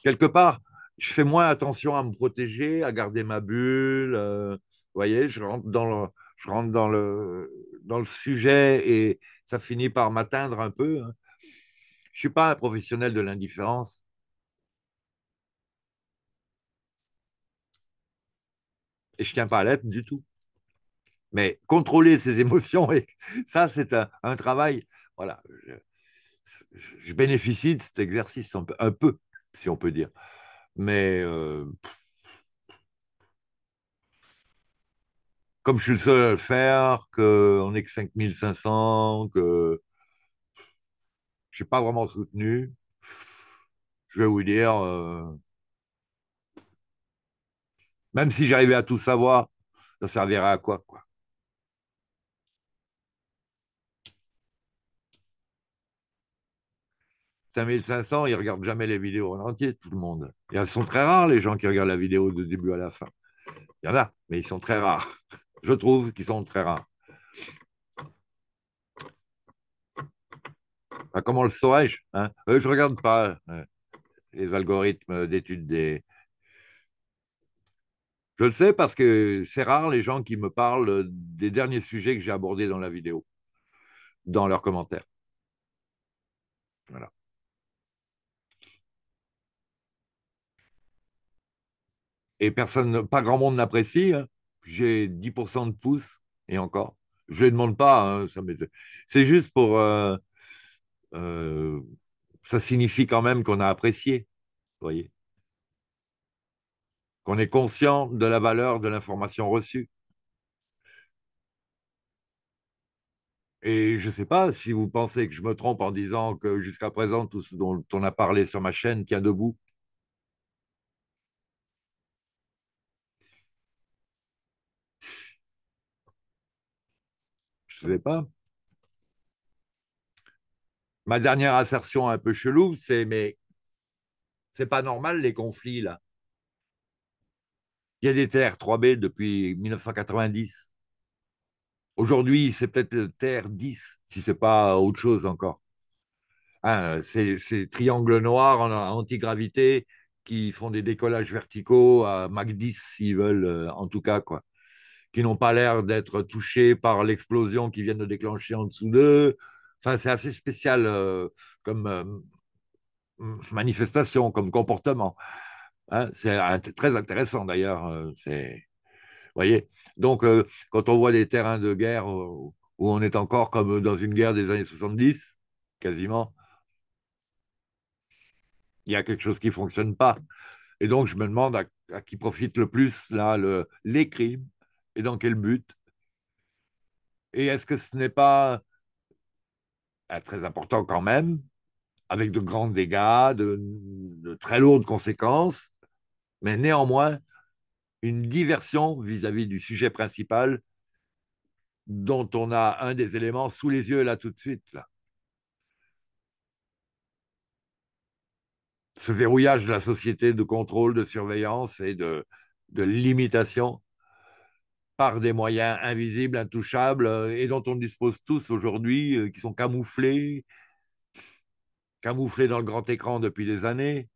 Quelque part, je fais moins attention à me protéger, à garder ma bulle. Euh, vous voyez, je rentre dans le... Je rentre dans le, dans le sujet et ça finit par m'atteindre un peu. Je ne suis pas un professionnel de l'indifférence. Et je ne tiens pas à l'être du tout. Mais contrôler ses émotions, et ça, c'est un, un travail. Voilà, je, je bénéficie de cet exercice un peu, un peu si on peut dire. Mais... Euh, comme je suis le seul à le faire, qu'on n'est que cinq mille cinq cents, que je ne suis pas vraiment soutenu, je vais vous dire, euh, Même si j'arrivais à tout savoir, ça servirait à quoi, quoi? cinq mille cinq cents, ils ne regardent jamais les vidéos en entier, tout le monde. Et elles sont très rares, les gens qui regardent la vidéo de début à la fin. Il y en a, mais ils sont très rares. Je trouve qu'ils sont très rares. Ah, comment le saurais-je, hein? euh, Je ne regarde pas euh, les algorithmes d'étude des... Je le sais parce que c'est rare les gens qui me parlent des derniers sujets que j'ai abordés dans la vidéo, dans leurs commentaires. Voilà. Et personne, pas grand monde n'apprécie, hein. J'ai dix pour cent de pouces, et encore. Je ne les demande pas, hein, ça m'étonne. C'est juste pour... Euh, euh, ça signifie quand même qu'on a apprécié, vous voyez. Qu'on est conscient de la valeur de l'information reçue. Et je ne sais pas si vous pensez que je me trompe en disant que jusqu'à présent, tout ce dont on a parlé sur ma chaîne tient debout. Je ne sais pas. Ma dernière assertion un peu chelou, c'est mais c'est pas normal les conflits là. Il y a des T R trois B depuis mille neuf cent quatre-vingt-dix. Aujourd'hui, c'est peut-être le T R dix, si ce n'est pas autre chose encore. Hein, ces triangles noirs en antigravité qui font des décollages verticaux à Mach dix, s'ils veulent, en tout cas, quoi, qui n'ont pas l'air d'être touchés par l'explosion qui vient de déclencher en dessous d'eux. Enfin, c'est assez spécial euh, comme euh, manifestation, comme comportement. Hein, c'est très intéressant d'ailleurs. Euh, c'est... Vous voyez, donc euh, quand on voit des terrains de guerre où, où on est encore comme dans une guerre des années soixante-dix, quasiment, il y a quelque chose qui ne fonctionne pas. Et donc je me demande à, à qui profite le plus là, le, les crimes et dans quel but. Et est-ce que ce n'est pas ah, très important quand même, avec de grands dégâts, de, de très lourdes conséquences, mais néanmoins, une diversion vis-à-vis du sujet principal dont on a un des éléments sous les yeux là tout de suite. Là. Ce verrouillage de la société de contrôle, de surveillance et de, de limitation par des moyens invisibles, intouchables et dont on dispose tous aujourd'hui, qui sont camouflés, camouflés dans le grand écran depuis des années,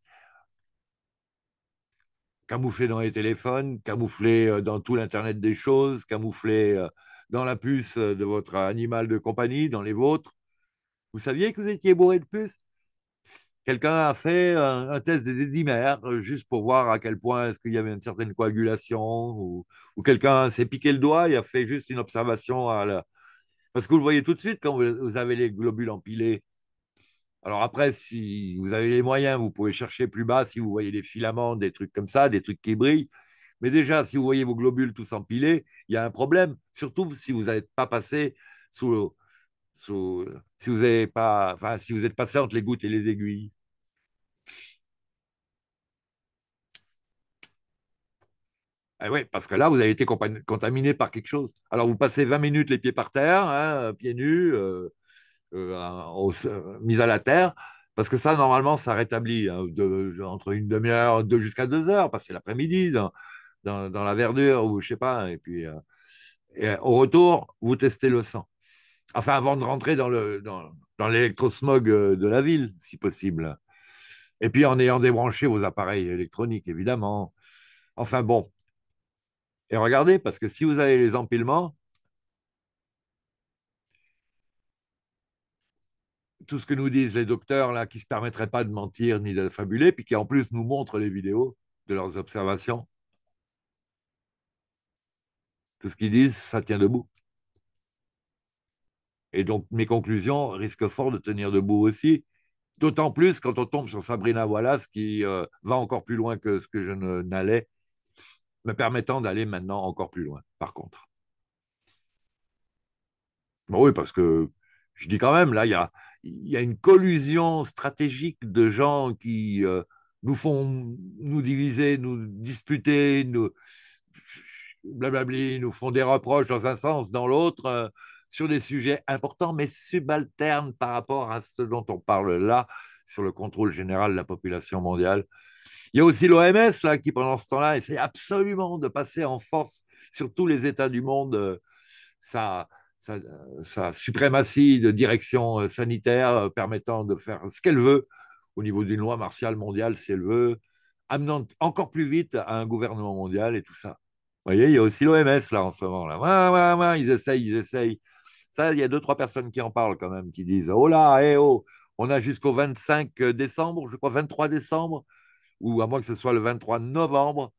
camouflé dans les téléphones, camouflé dans tout l'Internet des choses, camouflé dans la puce de votre animal de compagnie, dans les vôtres. Vous saviez que vous étiez bourré de puces? Quelqu'un a fait un, un test des dédimères, juste pour voir à quel point est-ce qu'il y avait une certaine coagulation, ou, ou quelqu'un s'est piqué le doigt et a fait juste une observation. À la... Parce que vous le voyez tout de suite quand vous, vous avez les globules empilés. Alors après, si vous avez les moyens, vous pouvez chercher plus bas si vous voyez des filaments, des trucs comme ça, des trucs qui brillent. Mais déjà, si vous voyez vos globules tous empilés, il y a un problème, surtout si vous n'êtes pas passé sous, sous si vous n'avez pas, enfin, si vous êtes passé entre les gouttes et les aiguilles. Eh oui, parce que là, vous avez été contaminé par quelque chose. Alors vous passez vingt minutes les pieds par terre, hein, pieds nus, euh, Euh, mise à la terre, parce que ça, normalement, ça rétablit hein, de, entre une demi-heure, deux jusqu'à deux heures, passer l'après-midi dans, dans, dans la verdure, ou je sais pas, et puis euh, et au retour, vous testez le sang. Enfin, avant de rentrer dans le, dans, dans l'électrosmog de la ville, si possible. Et puis, en ayant débranché vos appareils électroniques, évidemment. Enfin, bon. Et regardez, parce que si vous avez les empilements, tout ce que nous disent les docteurs là, qui ne se permettraient pas de mentir ni de fabuler, puis qui en plus nous montrent les vidéos de leurs observations. Tout ce qu'ils disent, ça tient debout. Et donc mes conclusions risquent fort de tenir debout aussi, d'autant plus quand on tombe sur Sabrina Wallace qui euh, va encore plus loin que ce que je n'allais, me permettant d'aller maintenant encore plus loin, par contre. Bon, oui, parce que je dis quand même, là, il y a, y a une collusion stratégique de gens qui euh, nous font nous diviser, nous disputer, nous, blablabli, nous font des reproches dans un sens, dans l'autre, euh, sur des sujets importants, mais subalternes par rapport à ce dont on parle là, sur le contrôle général de la population mondiale. Il y a aussi l'O M S là, qui, pendant ce temps-là, essaie absolument de passer en force sur tous les États du monde euh, sa, sa, sa suprématie de direction euh, sanitaire euh, permettant de faire ce qu'elle veut au niveau d'une loi martiale mondiale, si elle veut, amenant encore plus vite à un gouvernement mondial et tout ça. Vous voyez, il y a aussi l'O M S là en ce moment. Là. Ouais, ouais, ouais, ils essayent, ils essayent. Ça, il y a deux, trois personnes qui en parlent quand même, qui disent « Oh là, eh oh !» On a jusqu'au vingt-cinq décembre, je crois, vingt-trois décembre, ou à moins que ce soit le vingt-trois novembre,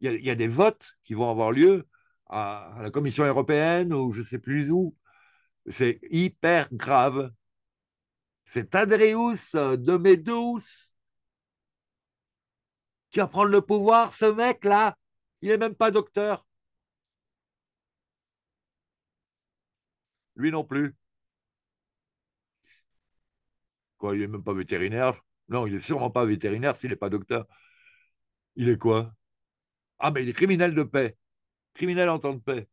il y a, il y a des votes qui vont avoir lieu à, à la Commission européenne ou je ne sais plus où. C'est hyper grave. C'est Andreus Domedous qui va prendre le pouvoir, ce mec-là. Il n'est même pas docteur. Lui non plus. Quoi, il n'est même pas vétérinaire. Non, il n'est sûrement pas vétérinaire s'il n'est pas docteur. Il est quoi? Ah, mais il est criminel de paix. Criminel en temps de paix.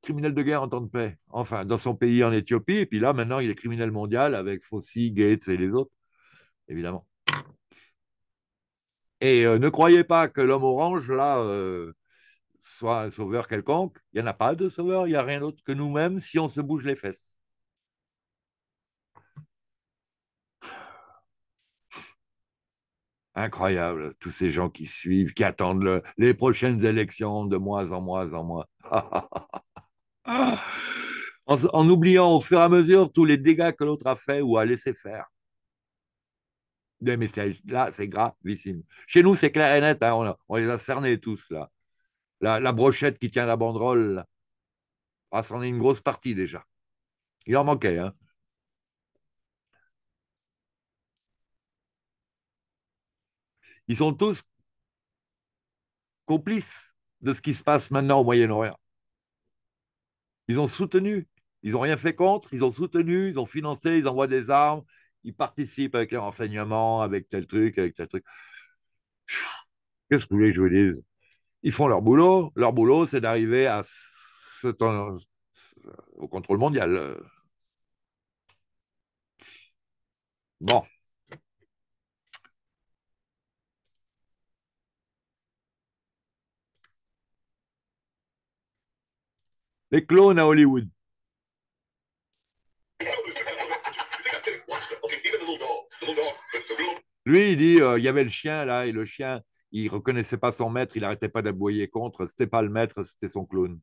Criminel de guerre en temps de paix. Enfin, dans son pays, en Éthiopie. Et puis là, maintenant, il est criminel mondial avec Fauci, Gates et les autres, évidemment. Et euh, ne croyez pas que l'homme orange, là... Euh, soit un sauveur quelconque, il n'y en a pas de sauveur, il n'y a rien d'autre que nous-mêmes si on se bouge les fesses. Incroyable, tous ces gens qui suivent, qui attendent le, les prochaines élections de mois en mois en mois. en, en oubliant au fur et à mesure tous les dégâts que l'autre a fait ou a laissé faire. Des messages, là, c'est gravissime. Chez nous, c'est clair et net, hein, on, a, on les a cernés tous, là. La, la brochette qui tient la banderole, ah, c'en est une grosse partie déjà. Il en manquait. Hein. Ils sont tous complices de ce qui se passe maintenant au Moyen-Orient. Ils ont soutenu, ils n'ont rien fait contre, ils ont soutenu, ils ont financé, ils envoient des armes, ils participent avec leur renseignement, avec tel truc, avec tel truc. Qu'est-ce que vous voulez que je vous dise ? Ils font leur boulot. Leur boulot, c'est d'arriver à ce temps, au contrôle mondial. Bon. Les clones à Hollywood. Lui, il dit, euh, il y avait le chien là, et le chien... Il ne reconnaissait pas son maître, il n'arrêtait pas d'aboyer contre. Ce n'était pas le maître, c'était son clone.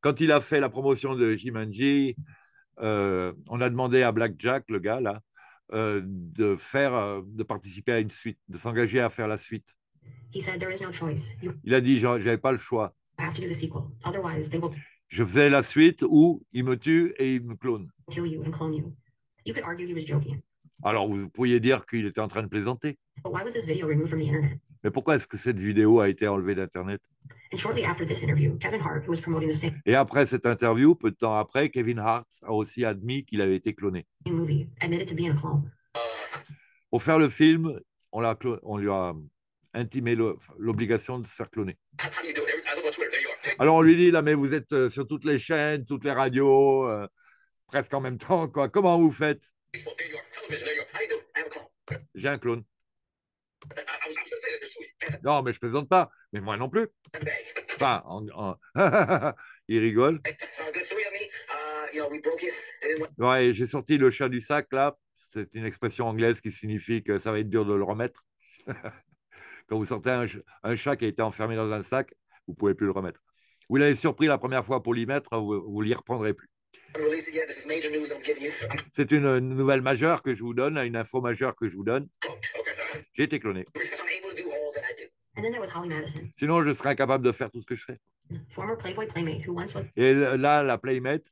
Quand il a fait la promotion de Jumanji, euh, on a demandé à Black Jack, le gars là, euh, de, faire, euh, de participer à une suite, de s'engager à faire la suite. Il a dit, je n'avais pas le choix. Je faisais la suite où il me tue et il me clone. Alors, vous pourriez dire qu'il était en train de plaisanter. Mais pourquoi est-ce que cette vidéo a été enlevée d'Internet? Et après cette interview, peu de temps après, Kevin Hart a aussi admis qu'il avait été cloné. Pour faire le film, on, l'a clon... on lui a intimé l'obligation de se faire cloner. Alors on lui dit, là, mais vous êtes sur toutes les chaînes, toutes les radios, euh, presque en même temps, quoi. Comment vous faites? J'ai un clone. Non, mais je plaisante pas, mais moi non plus. Enfin, en, en... il rigole. Ouais, j'ai sorti le chat du sac, là. C'est une expression anglaise qui signifie que ça va être dur de le remettre. Quand vous sortez un, un chat qui a été enfermé dans un sac, vous ne pouvez plus le remettre. Vous l'avez surpris la première fois pour l'y mettre, vous ne l'y reprendrez plus. C'est une nouvelle majeure que je vous donne, une info majeure que je vous donne. J'ai été cloné. Sinon, je serais incapable de faire tout ce que je fais. Et là, la Playmate,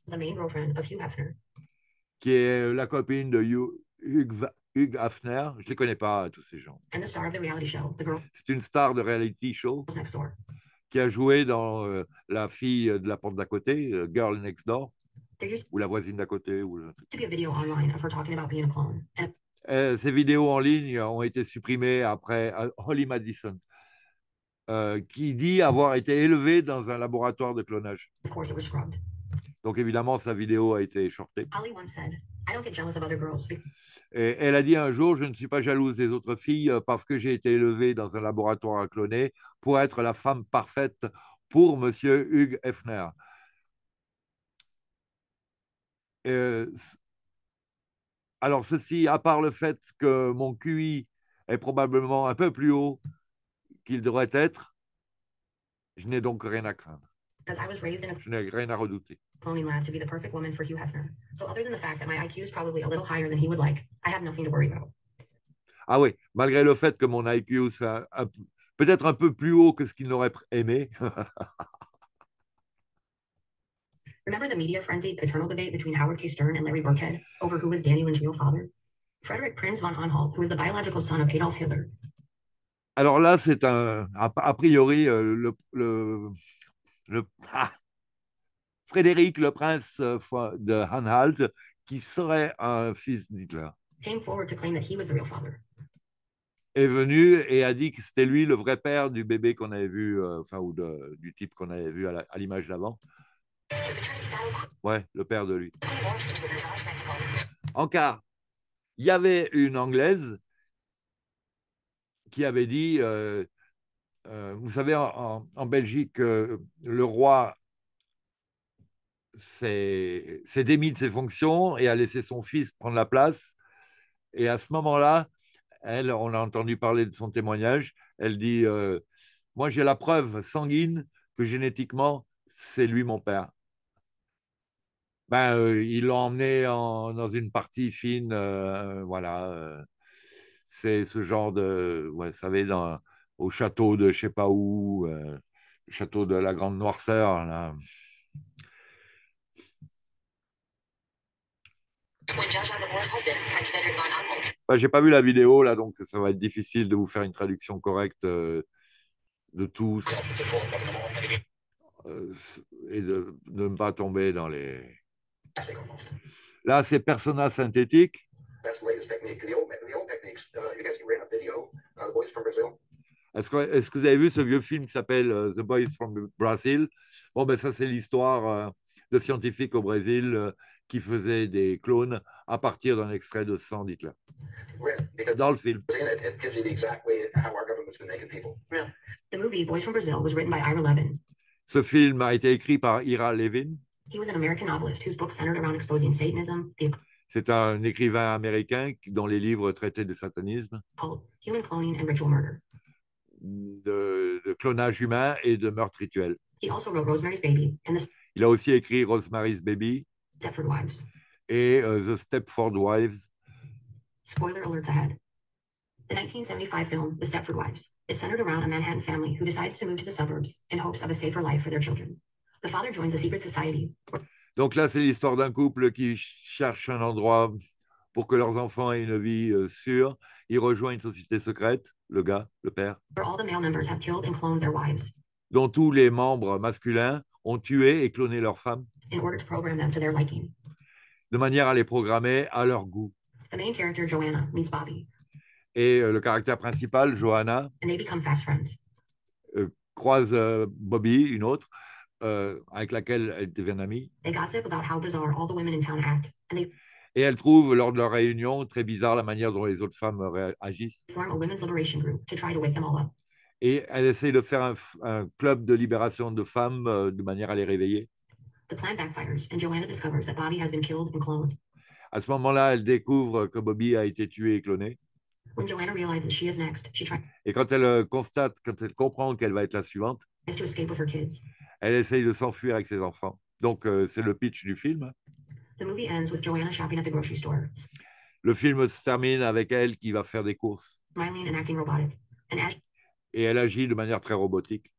qui est la copine de Hugh, Hugh Hefner, je ne connais pas tous ces gens. C'est une star de reality show qui a joué dans euh, La fille de la porte d'à côté, Girl Next Door. ou la voisine d'à côté. Ou le... Et ces vidéos en ligne ont été supprimées après Holly Madison, euh, qui dit avoir été élevée dans un laboratoire de clonage. Donc évidemment, sa vidéo a été shortée. Et elle a dit un jour, je ne suis pas jalouse des autres filles parce que j'ai été élevée dans un laboratoire à cloner pour être la femme parfaite pour Monsieur Hugh Hefner. Euh, alors ceci, à part le fait que mon Q I est probablement un peu plus haut qu'il devrait être, je n'ai donc rien à craindre. Je n'ai rien à redouter. Ah oui, malgré le fait que mon I Q soit peut-être un peu plus haut que ce qu'il n'aurait aimé. Remember the media frenzied paternal debate between Howard K. Stern and Larry Burkhead over who was Danny Lynn's real father? Frederick Prinz von Anhalt, who was the biological son of Adolf Hitler. Alors là, c'est un a, a priori le, le, le ah, Frédéric le prince de Anhalt qui serait un fils d'Hitler. Came forward to claim that he was the real father. Est venu et a dit que c'était lui le vrai père du bébé qu'on avait vu, euh, enfin ou de, du type qu'on avait vu à l'image d'avant. Ouais, le père de lui. En car, il y avait une Anglaise qui avait dit, euh, euh, vous savez, en, en Belgique, euh, le roi s'est démis de ses fonctions et a laissé son fils prendre la place. Et à ce moment-là, elle, on a entendu parler de son témoignage, elle dit, euh, moi j'ai la preuve sanguine que génétiquement, c'est lui mon père. Ben, euh, ils l'ont emmené en, dans une partie fine, euh, voilà. Euh, c'est ce genre de, ouais, vous savez, dans, au château de je ne sais pas où, euh, le château de la Grande Noirceur, là. Ben, j'ai pas vu la vidéo, là, donc ça va être difficile de vous faire une traduction correcte euh, de tout. Euh, et de, de ne pas tomber dans les... Là, c'est persona synthétique. Est-ce que, est-ce que vous avez vu ce vieux film qui s'appelle uh, The Boys from Brazil? Bon, ben ça, c'est l'histoire euh, de scientifiques au Brésil euh, qui faisaient des clones à partir d'un extrait de sang d'Hitler. Dans le film. Ce film a été écrit par Ira Levin. C'est un écrivain américain dont les livres traitaient du satanisme, de, de clonage humain et de meurtre rituel. Il a aussi écrit Rosemary's Baby et uh, The Stepford Wives. Spoiler alerts ahead. The nineteen seventy-five film The Stepford Wives is centered around a Manhattan family who decides to move to the suburbs in hopes of a safer life for their children. The father joins a secret society. Donc là, c'est l'histoire d'un couple qui cherche un endroit pour que leurs enfants aient une vie sûre. Il rejoint une société secrète, le gars, le père, dont tous les membres masculins ont tué et cloné leurs femmes de manière à les programmer à leur goût. The main character, Joanna, meets Bobby. Et le caractère principal, Johanna, euh, croise euh, Bobby, une autre, euh, avec laquelle elle devient amie. They... Et elle trouve, lors de leur réunion, très bizarre la manière dont les autres femmes réagissent. Et elle essaye de faire un, un club de libération de femmes euh, de manière à les réveiller. The plan backfires, and Joanna discovers that Bobby has been killed and cloned. À ce moment-là, elle découvre que Bobby a été tué et cloné. Et quand elle constate, quand elle comprend qu'elle va être la suivante, elle essaye de s'enfuir avec ses enfants. Donc, euh, c'est le pitch du film. Le film se termine avec elle qui va faire des courses. Et elle agit de manière très robotique.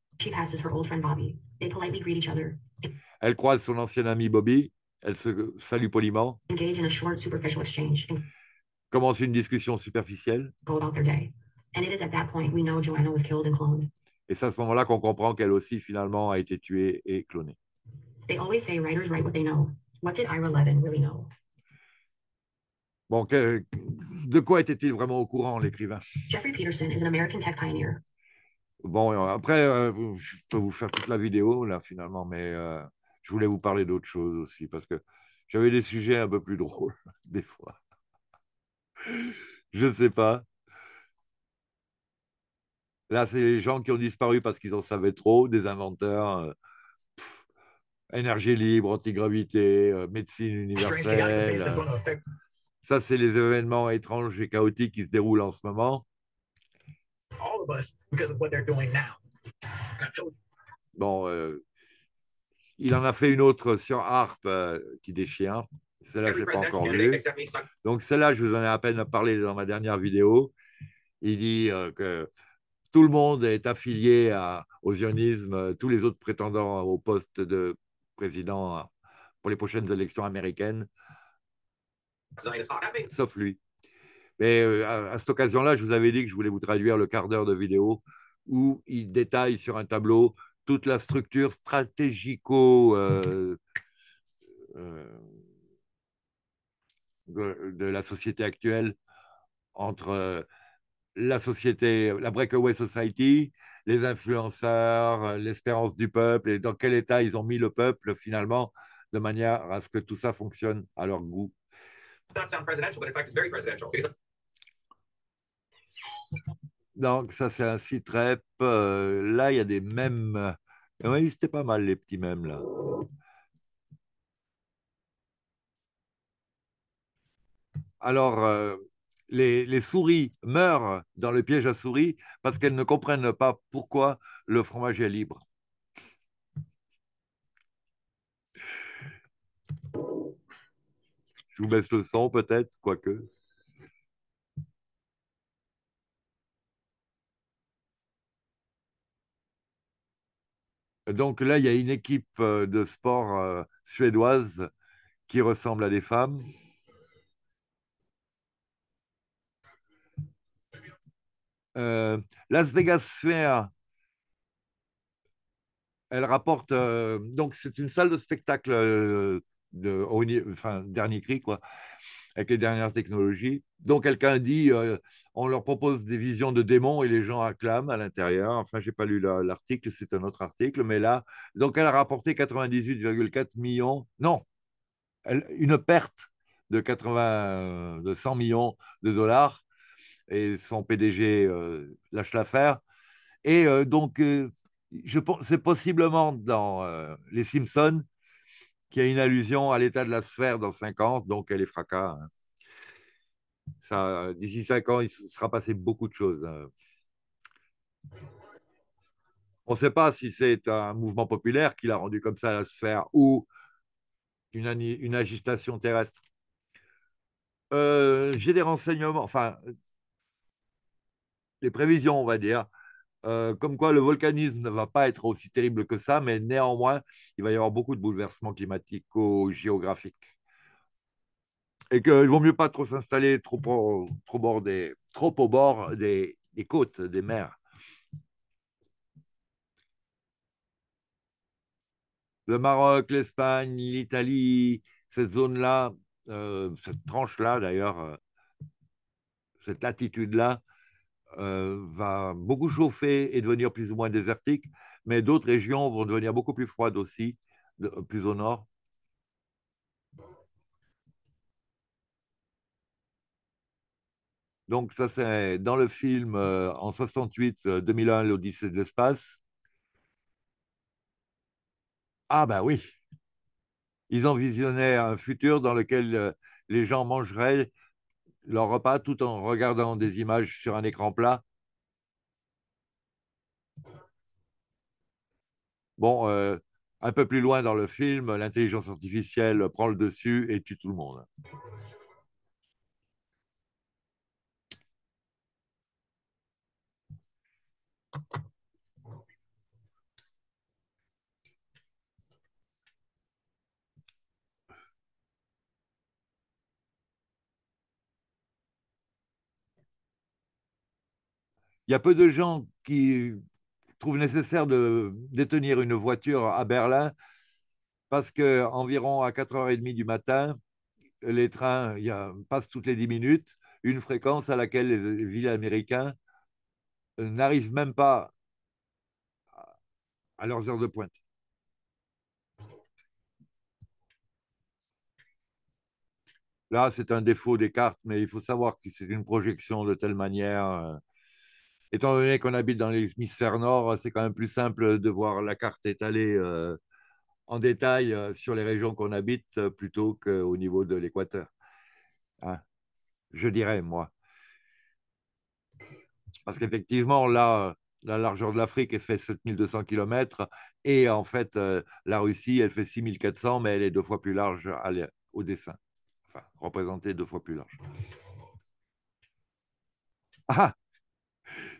Elle croise son ancien ami Bobby. Elle se salue poliment. Commence une discussion superficielle. Et c'est à ce moment-là qu'on comprend qu'elle aussi, finalement, a été tuée et clonée. What did nine eleven really know? Bon, que, de quoi était-il vraiment au courant, l'écrivain? Jeffrey Peterson is an American tech pioneer. Bon, après, euh, je peux vous faire toute la vidéo, là, finalement, mais euh, je voulais vous parler d'autre chose aussi, parce que j'avais des sujets un peu plus drôles, des fois. Je ne sais pas. Là, c'est les gens qui ont disparu parce qu'ils en savaient trop, des inventeurs, euh, pff, énergie libre, antigravité, euh, médecine universelle. Euh, ça, c'est les événements étranges et chaotiques qui se déroulent en ce moment. Bon, euh, il en a fait une autre sur Harpe euh, qui déchire. Celle-là, je ne l'ai pas encore vue. Donc, celle-là, je vous en ai à peine parlé dans ma dernière vidéo. Il dit euh, que tout le monde est affilié à, au zionisme, euh, tous les autres prétendants au poste de président euh, pour les prochaines élections américaines, sauf lui. Mais euh, à, à cette occasion-là, je vous avais dit que je voulais vous traduire le quart d'heure de vidéo où il détaille sur un tableau toute la structure stratégico- euh, euh, De, de la société actuelle entre la société, la breakaway society, les influenceurs, l'espérance du peuple et dans quel état ils ont mis le peuple finalement de manière à ce que tout ça fonctionne à leur goût. Donc ça c'est un site rep. Euh, là il y a des mèmes. Oui, c'était pas mal les petits mèmes là. Alors, euh, les, les souris meurent dans le piège à souris parce qu'elles ne comprennent pas pourquoi le fromage est libre. Je vous baisse le son peut-être, quoique. Donc là, il y a une équipe de sport euh, suédoise qui ressemble à des femmes. Euh, Las Vegas Sphere, elle rapporte euh, donc c'est une salle de spectacle euh, de au, enfin, dernier cri quoi, avec les dernières technologies. Donc quelqu'un dit euh, on leur propose des visions de démons et les gens acclament à l'intérieur. Enfin j'ai pas lu l'article, c'est un autre article, mais là donc elle a rapporté quatre-vingt-dix-huit virgule quatre millions, non, elle, une perte de cent millions de dollars. Et son P D G euh, lâche l'affaire. Et euh, donc, euh, c'est possiblement dans euh, Les Simpsons qu'il y a une allusion à l'état de la sphère dans cinq ans, donc elle est fracas. Hein. Ça, d'ici cinq ans, il sera passé beaucoup de choses. Hein. On ne sait pas si c'est un mouvement populaire qui l'a rendu comme ça, la sphère, ou une, une agitation terrestre. Euh, j'ai des renseignements, enfin... les prévisions, on va dire, euh, comme quoi le volcanisme ne va pas être aussi terrible que ça, mais néanmoins, il va y avoir beaucoup de bouleversements climatico-géographiques. Et qu'il vaut mieux pas trop s'installer trop, trop, trop au bord des, des côtes, des mers. Le Maroc, l'Espagne, l'Italie, cette zone-là, euh, cette tranche-là d'ailleurs, euh, cette latitude-là, Euh, va beaucoup chauffer et devenir plus ou moins désertique, mais d'autres régions vont devenir beaucoup plus froides aussi, de, plus au nord. Donc ça c'est dans le film euh, en soixante-huit, euh, deux mille un, l'Odyssée de l'espace. Ah ben oui, ils envisionnaient un futur dans lequel euh, les gens mangeraient leur repas tout en regardant des images sur un écran plat. Bon, euh, un peu plus loin dans le film, l'intelligence artificielle prend le dessus et tue tout le monde. Il y a peu de gens qui trouvent nécessaire de détenir une voiture à Berlin parce qu'environ à quatre heures trente du matin, les trains y a, passent toutes les dix minutes, une fréquence à laquelle les villes américains n'arrivent même pas à leurs heures de pointe. Là, c'est un défaut des cartes, mais il faut savoir que c'est une projection de telle manière. Euh, étant donné qu'on habite dans l'hémisphère nord, c'est quand même plus simple de voir la carte étalée euh, en détail euh, sur les régions qu'on habite euh, plutôt qu'au niveau de l'équateur. Hein, je dirais, moi. Parce qu'effectivement, là, la largeur de l'Afrique, elle fait sept mille deux cents kilomètres et en fait, euh, la Russie, elle fait six mille quatre cents, mais elle est deux fois plus large à au dessin. Enfin, représentée deux fois plus large. Ah,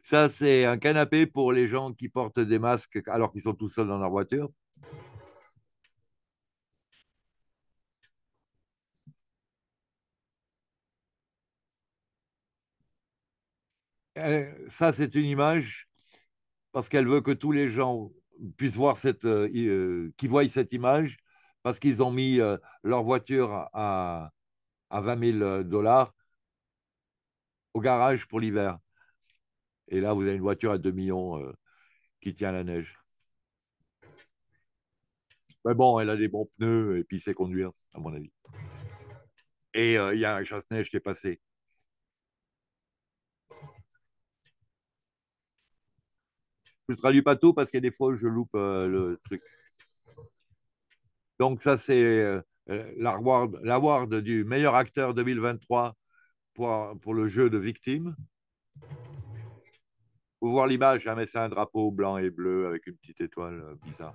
ça, c'est un canapé pour les gens qui portent des masques alors qu'ils sont tout seuls dans leur voiture. Et ça, c'est une image... parce qu'elle veut que tous les gens puissent voir cette, euh, qui voient cette image, parce qu'ils ont mis euh, leur voiture à, à vingt mille dollars au garage pour l'hiver. Et là, vous avez une voiture à deux millions euh, qui tient la neige. Mais bon, elle a des bons pneus et puis sait conduire, à mon avis. Et il euh, y a un chasse-neige qui est passé. Je ne traduis pas tout parce qu'il y a des fois je loupe euh, le truc. Donc ça, c'est euh, l'award du meilleur acteur deux mille vingt-trois pour, pour le jeu de victime. Vous voir l'image, hein, mais c'est un drapeau blanc et bleu avec une petite étoile euh, bizarre.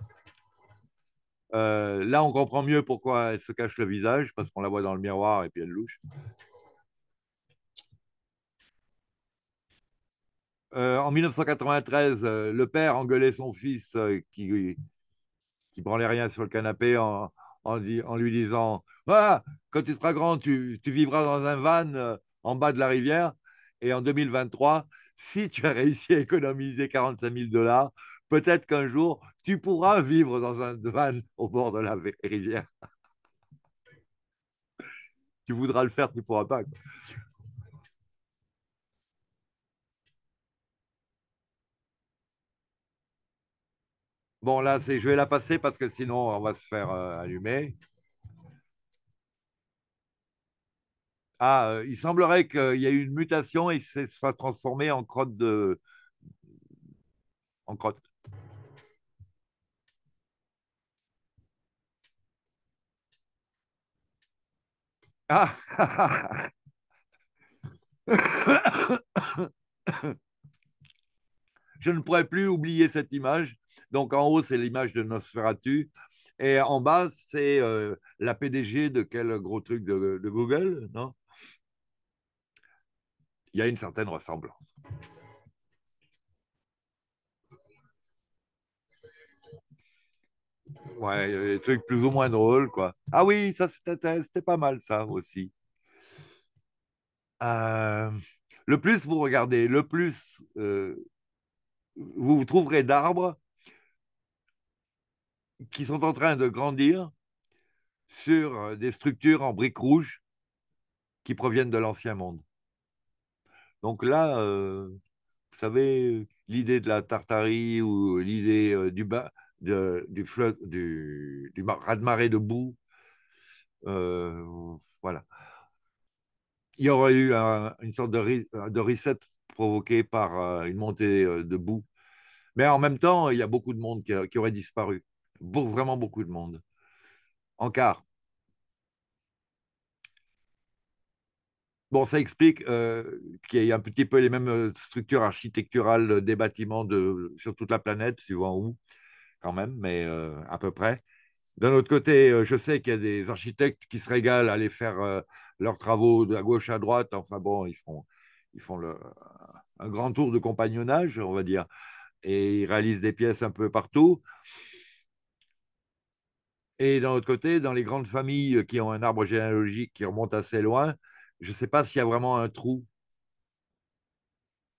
Euh, là, on comprend mieux pourquoi elle se cache le visage, parce qu'on la voit dans le miroir et puis elle louche. Euh, en mille neuf cent quatre-vingt-treize, euh, le père engueulait son fils euh, qui, qui branlait rien sur le canapé en, en, di, en lui disant ah, « Quand tu seras grand, tu, tu vivras dans un van euh, en bas de la rivière. » Et en deux mille vingt-trois, si tu as réussi à économiser quarante-cinq mille dollars, peut-être qu'un jour, tu pourras vivre dans un van au bord de la rivière. Tu voudras le faire, tu ne pourras pas. Quoi. Bon, là, je vais la passer parce que sinon, on va se faire euh, allumer. Ah, euh, il semblerait qu'il y a eu une mutation et ça se soit transformé en crotte de... En crotte. Ah je ne pourrais plus oublier cette image. Donc, en haut, c'est l'image de Nosferatu. Et en bas, c'est euh, la P D G de quel gros truc de, de Google, non? Il y a une certaine ressemblance. Ouais, il y a des trucs plus ou moins drôles, quoi. Ah oui, ça, c'était pas mal, ça, aussi. Euh, le plus, vous regardez, le plus... Euh, vous vous trouverez d'arbres qui sont en train de grandir sur des structures en briques rouges qui proviennent de l'ancien monde. Donc là, euh, vous savez, l'idée de la Tartarie ou l'idée euh, du, du, du, du raz-de-marée de boue, euh, voilà. Il y aurait eu un, une sorte de, de reset provoqué par euh, une montée euh, de boue. Mais en même temps, il y a beaucoup de monde qui, qui aurait disparu. Beaucoup, vraiment beaucoup de monde. En quart. Bon, ça explique euh, qu'il y a un petit peu les mêmes structures architecturales des bâtiments de, sur toute la planète, suivant où, quand même, mais euh, à peu près. D'un autre côté, euh, je sais qu'il y a des architectes qui se régalent à aller faire euh, leurs travaux de gauche à droite. Enfin bon, ils font, ils font le, un grand tour de compagnonnage, on va dire. Et ils réalisent des pièces un peu partout. Et d'un autre côté, dans les grandes familles qui ont un arbre généalogique qui remonte assez loin, je ne sais pas s'il y a vraiment un trou.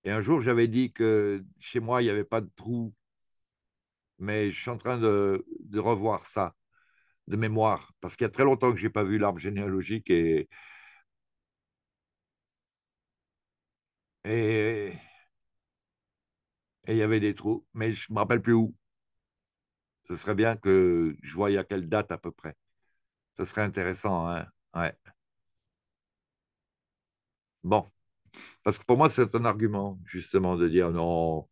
Et un jour, j'avais dit que chez moi, il n'y avait pas de trou. Mais je suis en train de, de revoir ça. de mémoire, parce qu'il y a très longtemps que je n'ai pas vu l'arbre généalogique et, et, et il y avait des trous, mais je ne me rappelle plus où. Ce serait bien que je voie à quelle date à peu près. Ce serait intéressant, hein, ouais. Bon, parce que pour moi, c'est un argument, justement, de dire non.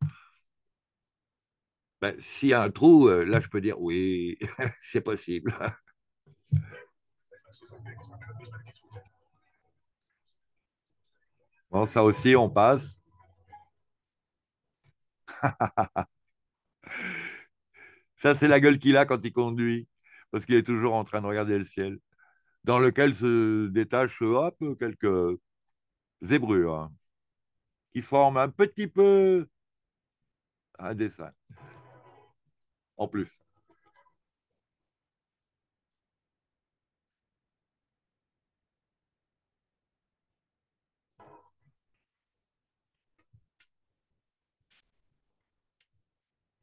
Ben, s'il y a un trou, là, je peux dire oui, c'est possible. Bon, ça aussi, on passe. Ça, c'est la gueule qu'il a quand il conduit, parce qu'il est toujours en train de regarder le ciel, dans lequel se détachent hop, quelques zébrures qui forment un petit peu un dessin. En plus.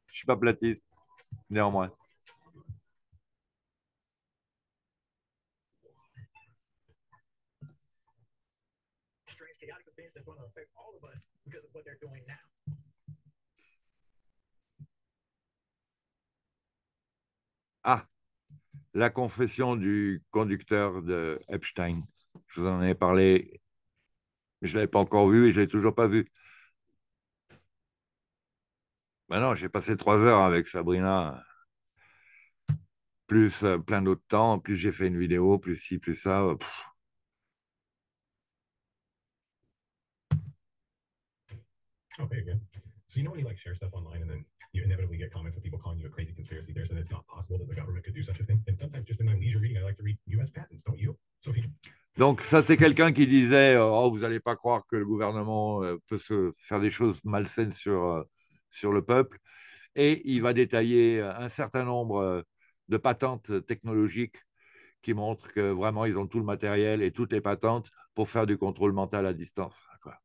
Je ne suis pas platiste, néanmoins. Ah, la confession du conducteur de Epstein. Je vous en ai parlé, mais je ne l'avais pas encore vu et je ne l'ai toujours pas vu. Maintenant, j'ai passé trois heures avec Sabrina, plus euh, plein d'autres temps, plus j'ai fait une vidéo, plus ci, plus ça. Pff. Okay, good. So you know when you like share stuff online and then you inevitably get comments of people calling you a crazy conspiracy theorist and it's not possible that the government could do such a thing. And sometimes just in my leisure reading, I like to read U S patents, don't you? So if you... Donc ça c'est quelqu'un qui disait oh vous n'allez pas croire que le gouvernement peut se faire des choses malsaines sur sur le peuple et il va détailler un certain nombre de patentes technologiques qui montrent que vraiment ils ont tout le matériel et toutes les patentes pour faire du contrôle mental à distance quoi.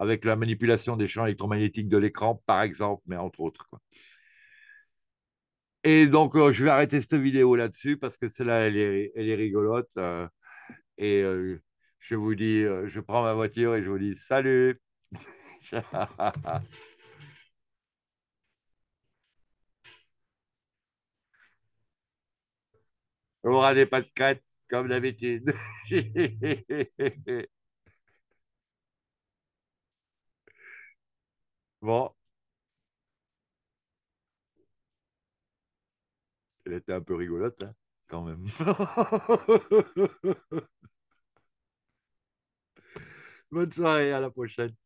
Avec la manipulation des champs électromagnétiques de l'écran, par exemple, mais entre autres. Quoi. Et donc, euh, je vais arrêter cette vidéo là-dessus, parce que celle-là, elle est, elle est rigolote. Euh, et euh, je vous dis, euh, je prends ma voiture et je vous dis, salut. On aura des pâtes crêtes, comme d'habitude. Bon, elle était un peu rigolote, hein, quand même. Bonne soirée, à la prochaine.